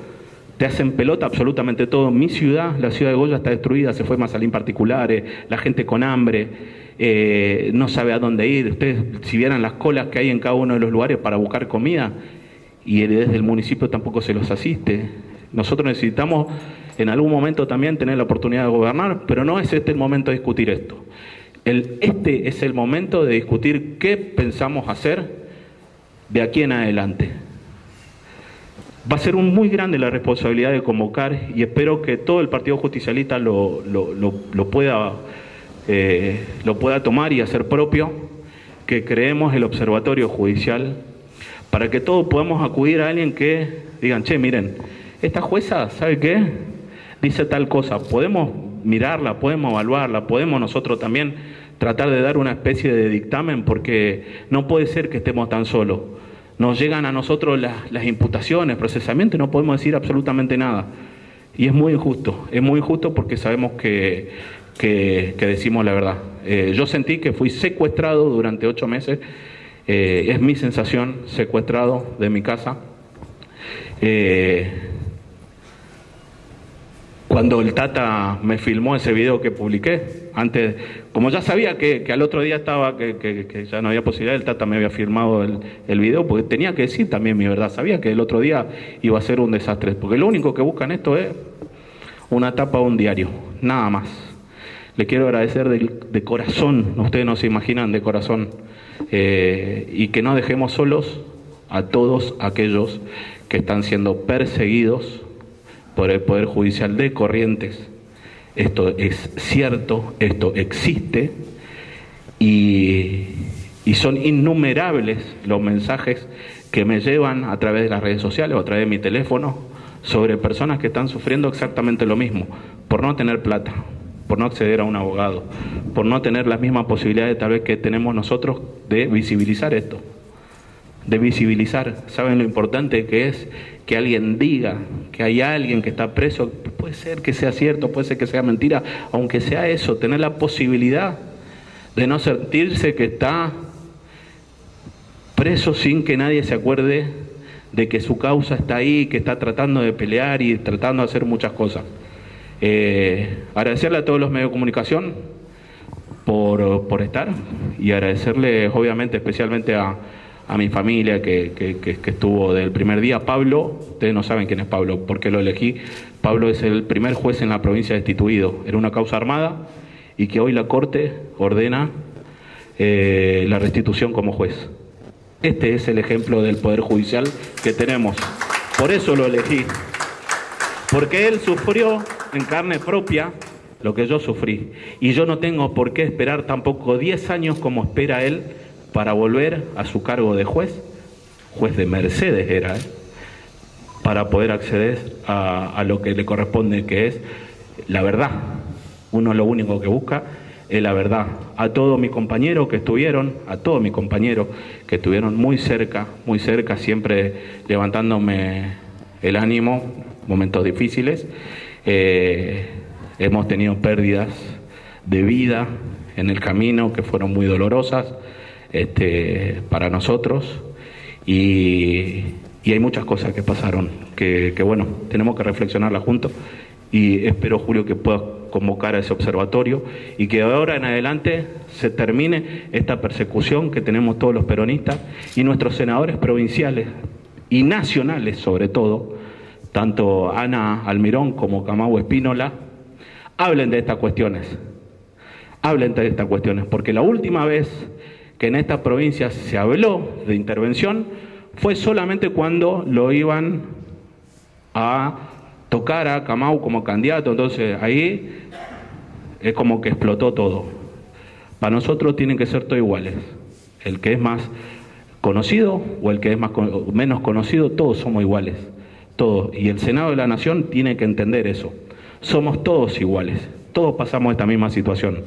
Te hacen pelota absolutamente todo. Mi ciudad, la ciudad de Goya, está destruida, se fue Mazalín particulares, la gente con hambre, no sabe a dónde ir. Ustedes, si vieran las colas que hay en cada uno de los lugares para buscar comida, y desde el municipio tampoco se los asiste. Nosotros necesitamos en algún momento también tener la oportunidad de gobernar, pero no es este el momento de discutir esto. Este es el momento de discutir qué pensamos hacer de aquí en adelante. Va a ser muy grande la responsabilidad de convocar, y espero que todo el Partido Justicialista lo pueda tomar y hacer propio, que creemos el Observatorio Judicial, para que todos podamos acudir a alguien que digan, che, miren, esta jueza, ¿sabe qué? Dice tal cosa, podemos mirarla, podemos evaluarla, podemos nosotros también tratar de dar una especie de dictamen, porque no puede ser que estemos tan solos. Nos llegan a nosotros las imputaciones, procesamientos, no podemos decir absolutamente nada. Y es muy injusto porque sabemos que decimos la verdad. Yo sentí que fui secuestrado durante 8 meses, es mi sensación, secuestrado de mi casa. Cuando el Tata me filmó ese video que publiqué, antes, como ya sabía que al otro día estaba, que ya no había posibilidad, el Tata me había firmado el video, porque tenía que decir también mi verdad, sabía que el otro día iba a ser un desastre, porque lo único que buscan esto es una tapa de un diario, nada más. Le quiero agradecer de corazón, ustedes no se imaginan, de corazón, y que no dejemos solos a todos aquellos que están siendo perseguidos por el Poder Judicial de Corrientes. Esto es cierto, esto existe, y son innumerables los mensajes que me llevan a través de las redes sociales o a través de mi teléfono sobre personas que están sufriendo exactamente lo mismo, por no tener plata, por no acceder a un abogado, por no tener las mismas posibilidades tal vez que tenemos nosotros de visibilizar esto. De visibilizar, saben lo importante que es que alguien diga que hay alguien que está preso, puede ser que sea cierto, puede ser que sea mentira, aunque sea eso, tener la posibilidad de no sentirse que está preso sin que nadie se acuerde de que su causa está ahí, que está tratando de pelear y tratando de hacer muchas cosas. Agradecerle a todos los medios de comunicación por estar, y agradecerles obviamente especialmente a mi familia que estuvo del primer día. Pablo, ustedes no saben quién es Pablo, porque lo elegí. Pablo es el primer juez en la provincia destituido, era una causa armada, y que hoy la Corte ordena la restitución como juez. Este es el ejemplo del Poder Judicial que tenemos, por eso lo elegí, porque él sufrió en carne propia lo que yo sufrí, y yo no tengo por qué esperar tampoco 10 años como espera él para volver a su cargo de juez de Mercedes era, para poder acceder a lo que le corresponde, que es la verdad. Uno lo único que busca es la verdad. A todos mis compañeros que estuvieron, muy cerca, siempre levantándome el ánimo, momentos difíciles. Hemos tenido pérdidas de vida en el camino que fueron muy dolorosas, para nosotros, y hay muchas cosas que pasaron que bueno, tenemos que reflexionarlas juntos, y espero, Julio, que pueda convocar a ese observatorio y que de ahora en adelante se termine esta persecución que tenemos todos los peronistas y nuestros senadores provinciales y nacionales, sobre todo, tanto Ana Almirón como Camago Espínola, hablen de estas cuestiones, porque la última vez que en esta provincia se habló de intervención fue solamente cuando lo iban a tocar a Camau como candidato. Entonces ahí es como que explotó todo. Para nosotros tienen que ser todos iguales. el que es más conocido o el que es más menos conocido, todos somos iguales, todos. Y el Senado de la Nación tiene que entender eso. Somos todos iguales, todos pasamos esta misma situación.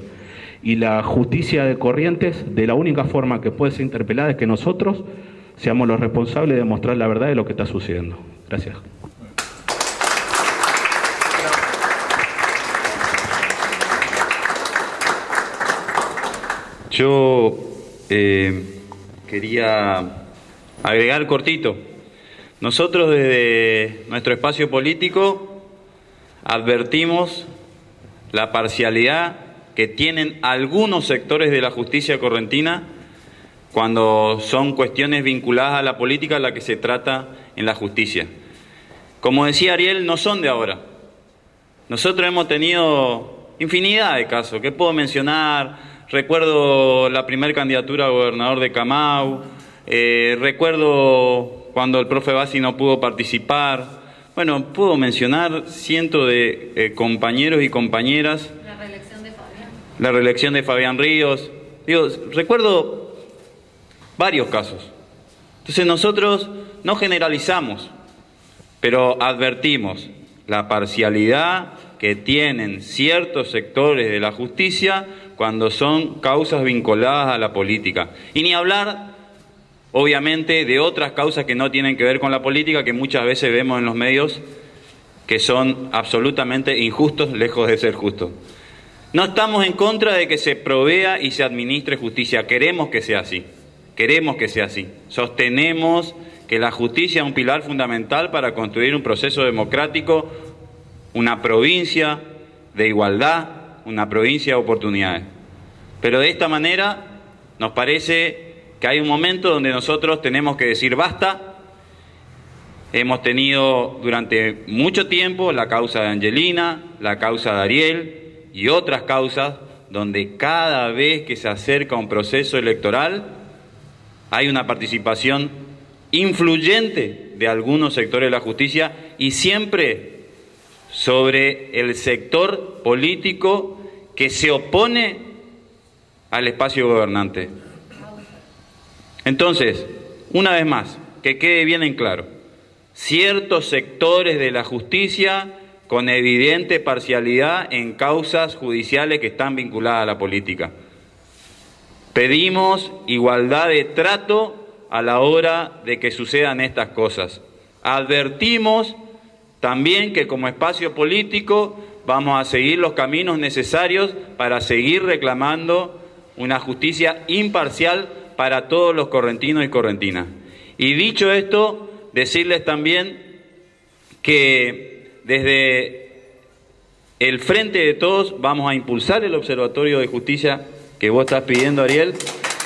Y la justicia de Corrientes, de la única forma que puede ser interpelada es que nosotros seamos los responsables de mostrar la verdad de lo que está sucediendo. Gracias. Yo quería agregar cortito. Nosotros desde nuestro espacio político advertimos la parcialidad que tienen algunos sectores de la justicia correntina cuando son cuestiones vinculadas a la política a la que se trata en la justicia. Como decía Ariel, no son de ahora. Nosotros hemos tenido infinidad de casos que puedo mencionar. Recuerdo la primera candidatura a gobernador de Camau, recuerdo cuando el profe Bassi no pudo participar. Bueno, puedo mencionar cientos de compañeros y compañeras. La reelección de Fabián Ríos. Digo, recuerdo varios casos. Entonces nosotros no generalizamos, pero advertimos la parcialidad que tienen ciertos sectores de la justicia cuando son causas vinculadas a la política. Y ni hablar, obviamente, de otras causas que no tienen que ver con la política, que muchas veces vemos en los medios, que son absolutamente injustos, lejos de ser justos. No estamos en contra de que se provea y se administre justicia, queremos que sea así, Sostenemos que la justicia es un pilar fundamental para construir un proceso democrático, una provincia de igualdad, una provincia de oportunidades. Pero de esta manera nos parece que hay un momento donde nosotros tenemos que decir basta. Hemos tenido durante mucho tiempo la causa de Angelina, la causa de Ariel y otras causas donde cada vez que se acerca un proceso electoral hay una participación influyente de algunos sectores de la justicia y siempre sobre el sector político que se opone al espacio gobernante. Entonces, una vez más, que quede bien en claro, ciertos sectores de la justicia con evidente parcialidad en causas judiciales que están vinculadas a la política. Pedimos igualdad de trato a la hora de que sucedan estas cosas. Advertimos también que como espacio político vamos a seguir los caminos necesarios para seguir reclamando una justicia imparcial para todos los correntinos y correntinas. Y dicho esto, decirles también que desde el frente de todos vamos a impulsar el Observatorio de Justicia que vos estás pidiendo, Ariel.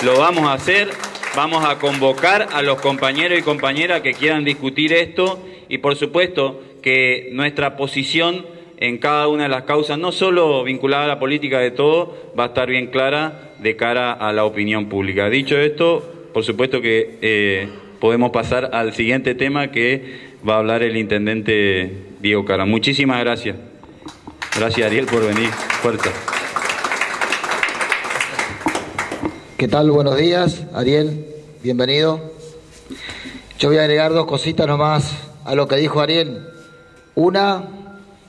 Lo vamos a hacer, vamos a convocar a los compañeros y compañeras que quieran discutir esto y por supuesto que nuestra posición en cada una de las causas, no solo vinculada a la política de todos, va a estar bien clara de cara a la opinión pública. Dicho esto, por supuesto que podemos pasar al siguiente tema que va a hablar el intendente Diego Cara. Muchísimas gracias. Gracias, Ariel, por venir. Fuerza. ¿Qué tal? Buenos días, Ariel. Bienvenido. Yo voy a agregar dos cositas nomás a lo que dijo Ariel. Una,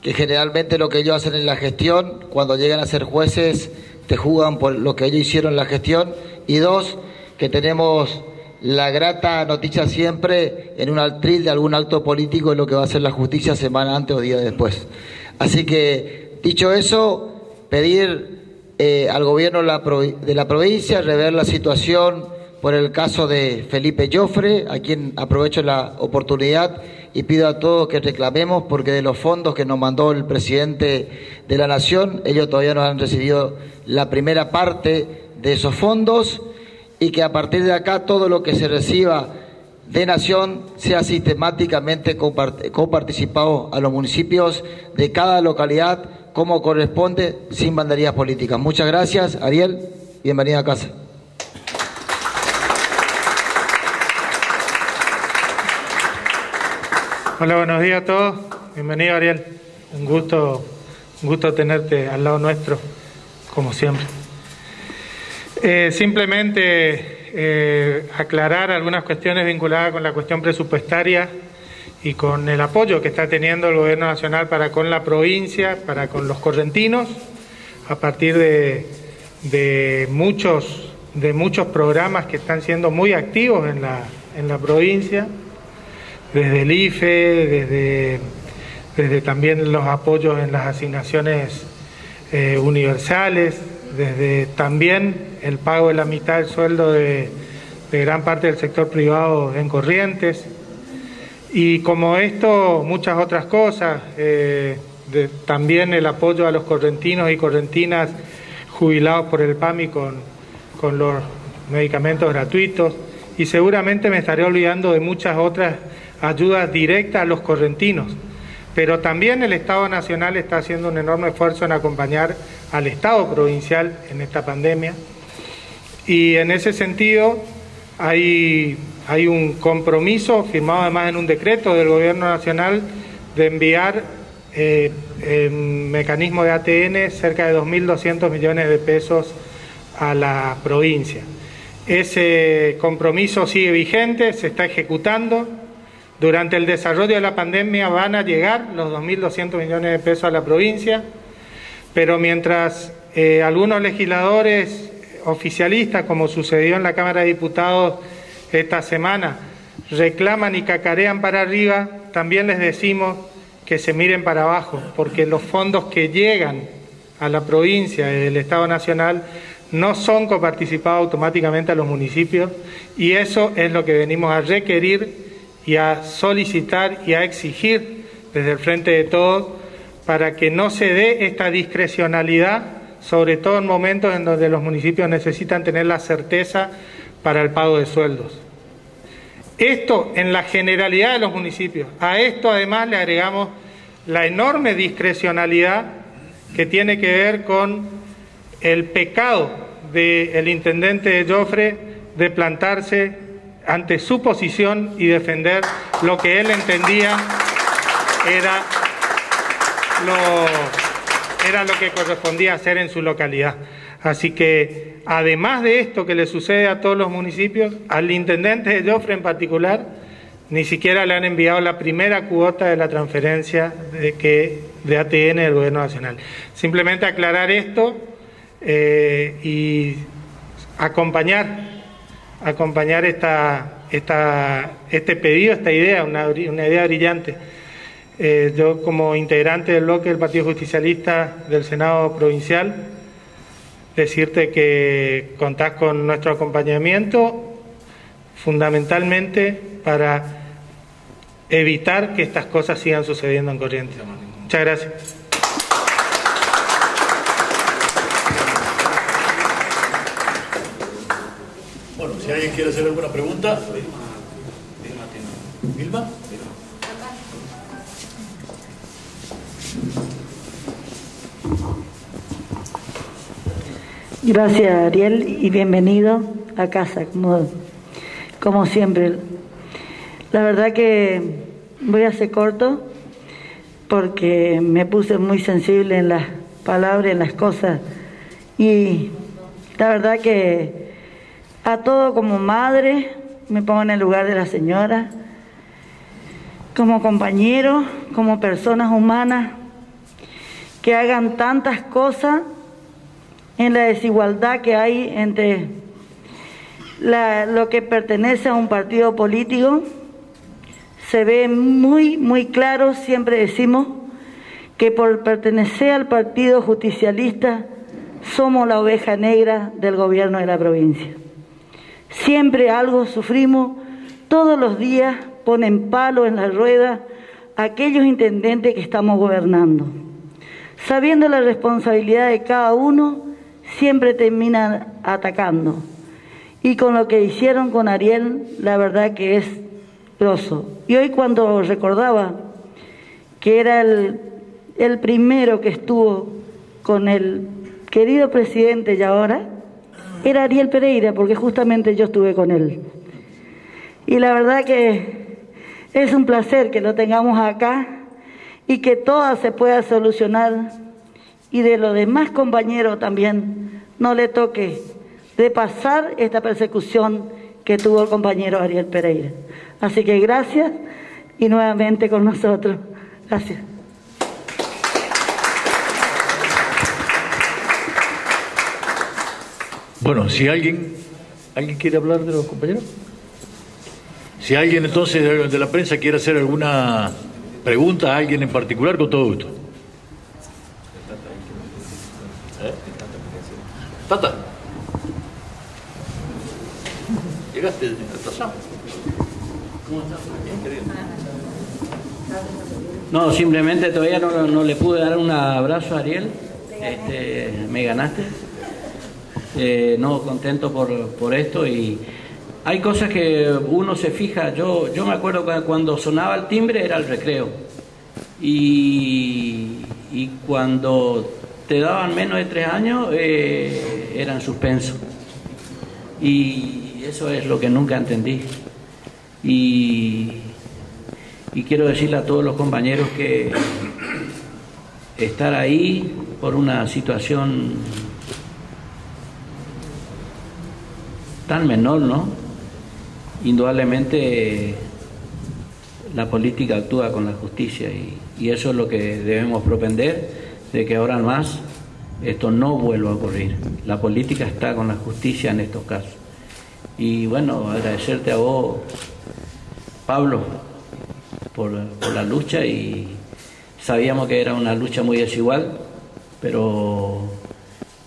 que generalmente lo que ellos hacen en la gestión, cuando llegan a ser jueces, te juzgan por lo que ellos hicieron en la gestión. Y dos, que tenemos la grata noticia siempre en un altril de algún acto político de lo que va a ser la justicia semana antes o día después. Así que, dicho eso, pedir al gobierno de la provincia rever la situación por el caso de Felipe Joffre, a quien aprovecho la oportunidad y pido a todos que reclamemos, porque de los fondos que nos mandó el presidente de la Nación, ellos todavía no han recibido la primera parte de esos fondos, y que a partir de acá todo lo que se reciba de Nación sea sistemáticamente coparticipado a los municipios de cada localidad como corresponde, sin banderías políticas. Muchas gracias, Ariel. Bienvenido a casa. Hola, buenos días a todos. Bienvenido, Ariel. Un gusto tenerte al lado nuestro, como siempre. Simplemente aclarar algunas cuestiones vinculadas con la cuestión presupuestaria y con el apoyo que está teniendo el Gobierno Nacional para con la provincia, para con los correntinos, a partir de muchos programas que están siendo muy activos en la provincia, desde el IFE, desde también los apoyos en las asignaciones universales, desde también el pago de la mitad del sueldo de gran parte del sector privado en Corrientes, y como esto, muchas otras cosas, también el apoyo a los correntinos y correntinas jubilados por el PAMI con los medicamentos gratuitos, y seguramente me estaré olvidando de muchas otras ayudas directas a los correntinos. Pero también el Estado Nacional está haciendo un enorme esfuerzo en acompañar al Estado Provincial en esta pandemia, y en ese sentido hay un compromiso firmado además en un decreto del Gobierno Nacional de enviar mecanismo de ATN cerca de 2.200 millones de pesos a la provincia. Ese compromiso sigue vigente, se está ejecutando. Durante el desarrollo de la pandemia van a llegar los 2.200 millones de pesos a la provincia, pero mientras algunos legisladores oficialistas, como sucedió en la Cámara de Diputados esta semana, reclaman y cacarean para arriba, también les decimos que se miren para abajo, porque los fondos que llegan a la provincia del Estado Nacional no son coparticipados automáticamente a los municipios, y eso es lo que venimos a requerir y a solicitar y a exigir desde el Frente de Todos, para que no se dé esta discrecionalidad, sobre todo en momentos en donde los municipios necesitan tener la certeza para el pago de sueldos. Esto en la generalidad de los municipios. A esto además le agregamos la enorme discrecionalidad que tiene que ver con el pecado del intendente Joffre de plantarse ante su posición y defender lo que él entendía era lo que correspondía hacer en su localidad. Así que, además de esto que le sucede a todos los municipios, al intendente de Joffre en particular, ni siquiera le han enviado la primera cuota de la transferencia de ATN del Gobierno Nacional. Simplemente aclarar esto y acompañar este pedido, esta idea, una idea brillante. Yo, como integrante del bloque del Partido Justicialista del Senado Provincial, decirte que contás con nuestro acompañamiento fundamentalmente para evitar que estas cosas sigan sucediendo en Corrientes. Muchas gracias. Si alguien quiere hacer alguna pregunta. Vilma. Gracias, Ariel, y bienvenido a casa, como siempre. La verdad que voy a ser corto porque me puse muy sensible en las palabras, en las cosas, y la verdad que a todo, como madre, me pongo en el lugar de la señora, como compañero, como personas humanas, que hagan tantas cosas en la desigualdad que hay entre lo que pertenece a un partido político. Se ve muy, muy claro, siempre decimos, que por pertenecer al Partido Justicialista somos la oveja negra del gobierno de la provincia. Siempre algo sufrimos, todos los días ponen palo en la rueda aquellos intendentes que estamos gobernando. Sabiendo la responsabilidad de cada uno, siempre terminan atacando. Y con lo que hicieron con Ariel, la verdad que es grosso. Y hoy, cuando recordaba que era el primero que estuvo con el querido presidente, y ahora era Ariel Pereira, porque justamente yo estuve con él. Y la verdad que es un placer que lo tengamos acá y que todo se pueda solucionar, y de los demás compañeros también no le toque de pasar esta persecución que tuvo el compañero Ariel Pereira. Así que gracias y nuevamente con nosotros. Gracias. Bueno, si alguien quiere hablar de los compañeros. Si alguien entonces de la prensa quiere hacer alguna pregunta a alguien en particular, con todo gusto. Tata, llegaste atrasado. ¿Cómo estás? Bien, querido. No, simplemente todavía no le pude dar un abrazo a Ariel. Me ganaste. No, contento por esto. Y hay cosas que uno se fija. Yo me acuerdo cuando sonaba el timbre era el recreo. Y cuando te daban menos de 3 años eran suspenso. Y eso es lo que nunca entendí. Y quiero decirle a todos los compañeros que estar ahí por una situación tan menor, ¿no? Indudablemente la política actúa con la justicia y eso es lo que debemos propender, de que ahora más esto no vuelva a ocurrir. La política está con la justicia en estos casos. Y bueno, agradecerte a vos, Pablo, por la lucha, y sabíamos que era una lucha muy desigual, pero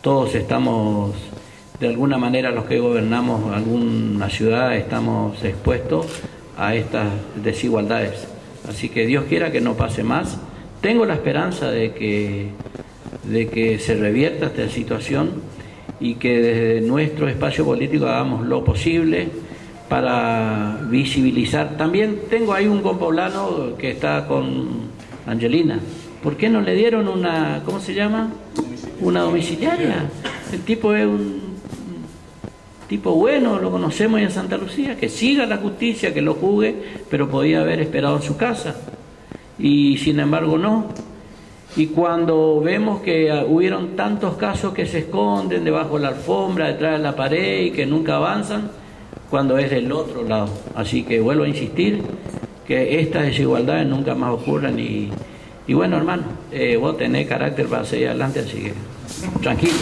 todos estamos, de alguna manera los que gobernamos alguna ciudad, estamos expuestos a estas desigualdades. Así que Dios quiera que no pase más. Tengo la esperanza de que se revierta esta situación y que desde nuestro espacio político hagamos lo posible para visibilizar. También tengo ahí un compoblano que está con Angelina. ¿Por qué no le dieron una, ¿cómo se llama? Una domiciliaria. El tipo es un tipo bueno, lo conocemos en Santa Lucía, que siga la justicia, que lo juzgue, pero podía haber esperado en su casa. Y sin embargo no. Y cuando vemos que hubieron tantos casos que se esconden debajo de la alfombra, detrás de la pared y que nunca avanzan, cuando es del otro lado. Así que vuelvo a insistir que estas desigualdades nunca más ocurran. Y bueno, hermano, vos tenés carácter para seguir adelante, así que tranquilo.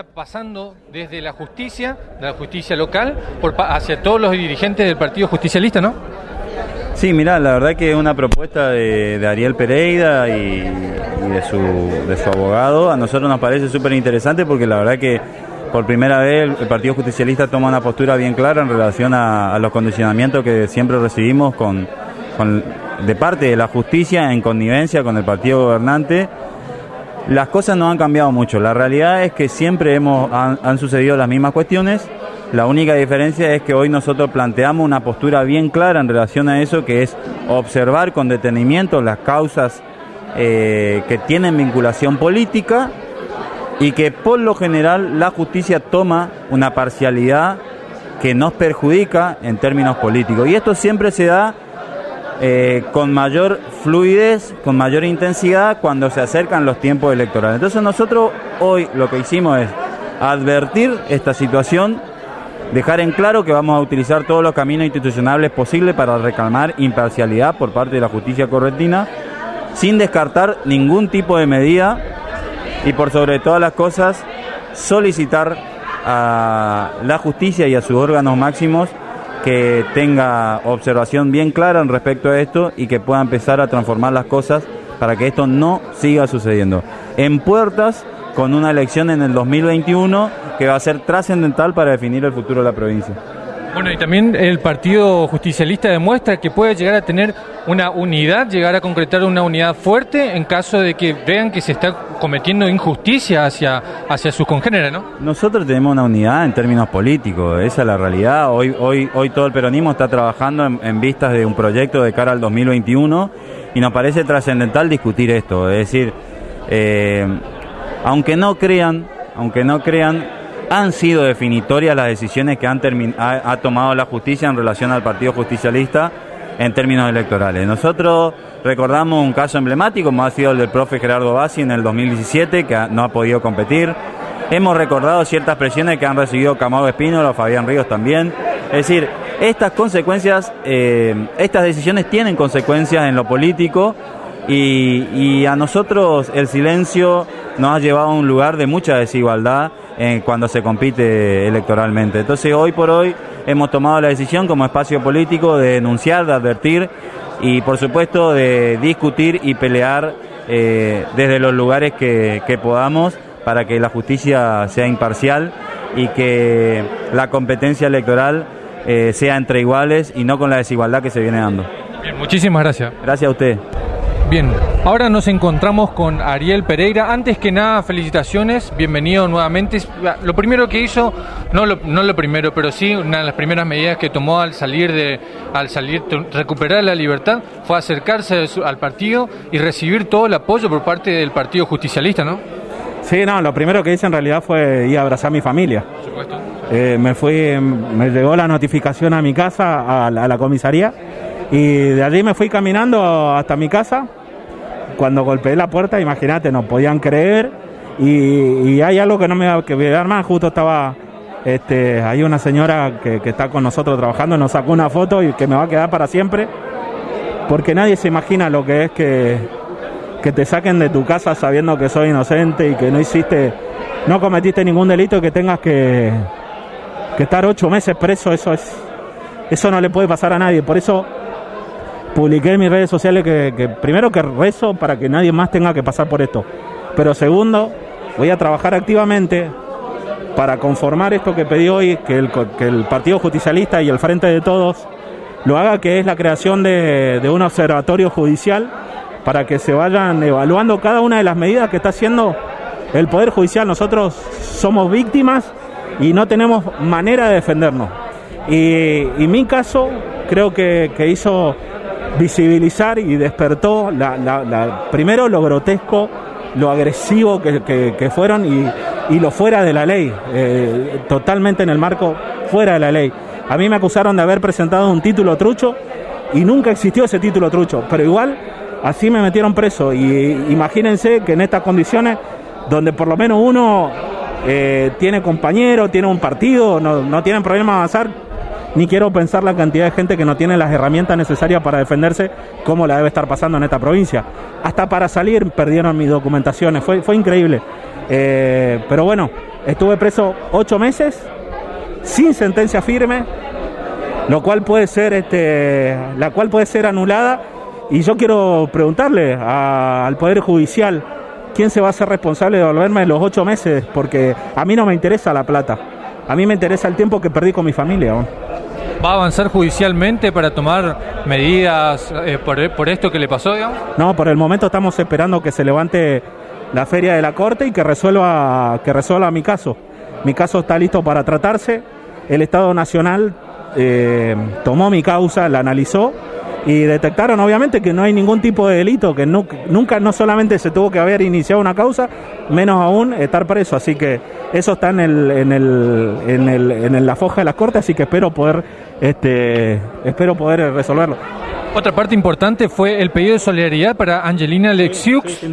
está pasando desde la justicia local, hacia todos los dirigentes del Partido Justicialista, ¿no? Sí, mirá, la verdad que es una propuesta de Ariel Pereira y de su abogado. A nosotros nos parece súper interesante porque la verdad que por primera vez el Partido Justicialista toma una postura bien clara en relación a los condicionamientos que siempre recibimos de parte de la justicia en connivencia con el partido gobernante. Las cosas no han cambiado mucho, la realidad es que siempre han sucedido las mismas cuestiones. La única diferencia es que hoy nosotros planteamos una postura bien clara en relación a eso, que es observar con detenimiento las causas que tienen vinculación política y que por lo general la justicia toma una parcialidad que nos perjudica en términos políticos. Y esto siempre se da con mayor fluidez, con mayor intensidad cuando se acercan los tiempos electorales. Entonces nosotros hoy lo que hicimos es advertir esta situación, dejar en claro que vamos a utilizar todos los caminos institucionales posibles para reclamar imparcialidad por parte de la justicia correntina, sin descartar ningún tipo de medida y por sobre todas las cosas solicitar a la justicia y a sus órganos máximos que tenga observación bien clara en respecto a esto y que pueda empezar a transformar las cosas para que esto no siga sucediendo. En puertas, con una elección en el 2021 que va a ser trascendental para definir el futuro de la provincia. Bueno, y también el Partido Justicialista demuestra que puede llegar a tener una unidad, llegar a concretar una unidad fuerte en caso de que vean que se está cometiendo injusticia hacia sus congéneres, ¿no? Nosotros tenemos una unidad en términos políticos, esa es la realidad. Hoy todo el peronismo está trabajando en vistas de un proyecto de cara al 2021 y nos parece trascendental discutir esto. Es decir, aunque no crean, han sido definitorias las decisiones que ha tomado la justicia en relación al Partido Justicialista en términos electorales. Nosotros recordamos un caso emblemático, como ha sido el del profe Gerardo Bassi en el 2017, que no ha podido competir. Hemos recordado ciertas presiones que han recibido Camago Espínola, Fabián Ríos también. Es decir, estas decisiones tienen consecuencias en lo político y a nosotros el silencio nos ha llevado a un lugar de mucha desigualdad cuando se compite electoralmente. Entonces hoy por hoy hemos tomado la decisión como espacio político de denunciar, de advertir y por supuesto de discutir y pelear desde los lugares que podamos para que la justicia sea imparcial y que la competencia electoral sea entre iguales y no con la desigualdad que se viene dando. Bien, muchísimas gracias. Gracias a usted. Bien, ahora nos encontramos con Ariel Pereira. Antes que nada, felicitaciones, bienvenido nuevamente. Lo primero que hizo, no lo primero, pero sí una de las primeras medidas que tomó recuperar la libertad, fue acercarse al partido y recibir todo el apoyo por parte del Partido Justicialista, ¿no? Sí, no, lo primero que hice en realidad fue ir a abrazar a mi familia. Por supuesto. Me llegó la notificación a mi casa, a la comisaría, y de allí me fui caminando hasta mi casa. Cuando golpeé la puerta, imagínate, no podían creer. Y hay algo que no me va a quedar más. Justo estaba hay una señora que está con nosotros trabajando, nos sacó una foto y que me va a quedar para siempre, porque nadie se imagina lo que es que te saquen de tu casa sabiendo que soy inocente y que no cometiste ningún delito y que tengas que estar 8 meses preso. Eso no le puede pasar a nadie. Por eso publiqué en mis redes sociales que primero que rezo para que nadie más tenga que pasar por esto, pero segundo, voy a trabajar activamente para conformar esto que pedí hoy, que el Partido Justicialista y el Frente de Todos lo haga, que es la creación de un observatorio judicial para que se vayan evaluando cada una de las medidas que está haciendo el Poder Judicial. Nosotros somos víctimas y no tenemos manera de defendernos, y mi caso creo que hizo visibilizar y despertó primero lo grotesco, lo agresivo que fueron y lo fuera de la ley, totalmente en el marco fuera de la ley. A mí me acusaron de haber presentado un título trucho y nunca existió ese título trucho, pero igual así me metieron preso. Y imagínense que en estas condiciones, donde por lo menos uno tiene compañero, tiene un partido, no tienen problema avanzar. Ni quiero pensar la cantidad de gente que no tiene las herramientas necesarias para defenderse, cómo la debe estar pasando en esta provincia. Hasta para salir perdieron mis documentaciones, fue increíble. Pero bueno, estuve preso 8 meses sin sentencia firme, la cual puede ser anulada. Y yo quiero preguntarle al Poder Judicial quién se va a hacer responsable de devolverme los 8 meses, porque a mí no me interesa la plata, a mí me interesa el tiempo que perdí con mi familia. ¿Va a avanzar judicialmente para tomar medidas por esto que le pasó, digamos? No, por el momento estamos esperando que se levante la feria de la Corte y que resuelva mi caso. Mi caso está listo para tratarse. El Estado Nacional tomó mi causa, la analizó y detectaron obviamente que no hay ningún tipo de delito, que nunca, no solamente se tuvo que haber iniciado una causa, menos aún estar preso. Así que eso está en la foja de las Cortes, así que espero poder resolverlo. Otra parte importante fue el pedido de solidaridad para Angelina Lesieux. Sí,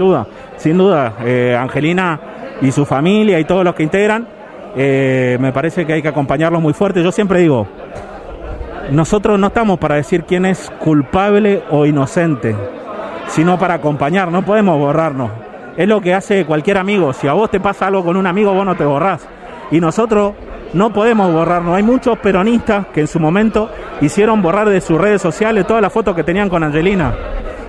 sin duda. Angelina y su familia y todos los que integran, me parece que hay que acompañarlos muy fuerte. Yo siempre digo, nosotros no estamos para decir quién es culpable o inocente, sino para acompañar. No podemos borrarnos. Es lo que hace cualquier amigo. Si a vos te pasa algo con un amigo, vos no te borrás. Y nosotros no podemos borrarnos. Hay muchos peronistas que en su momento hicieron borrar de sus redes sociales todas las fotos que tenían con Angelina.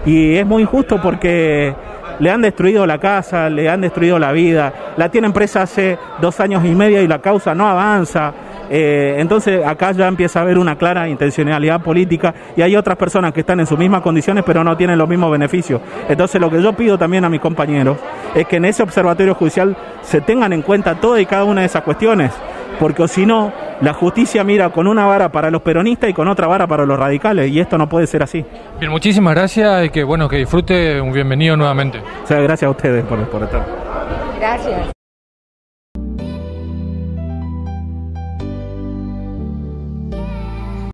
Y es muy injusto porque le han destruido la casa, le han destruido la vida. La tienen presa hace 2 años y medio y la causa no avanza. Entonces acá ya empieza a haber una clara intencionalidad política y hay otras personas que están en sus mismas condiciones pero no tienen los mismos beneficios. Entonces lo que yo pido también a mis compañeros es que en ese observatorio judicial se tengan en cuenta todas y cada una de esas cuestiones, porque si no, la justicia mira con una vara para los peronistas y con otra vara para los radicales, y esto no puede ser así. Bien, muchísimas gracias y que disfrute, un bienvenido nuevamente. O sea, gracias a ustedes por estar. Gracias.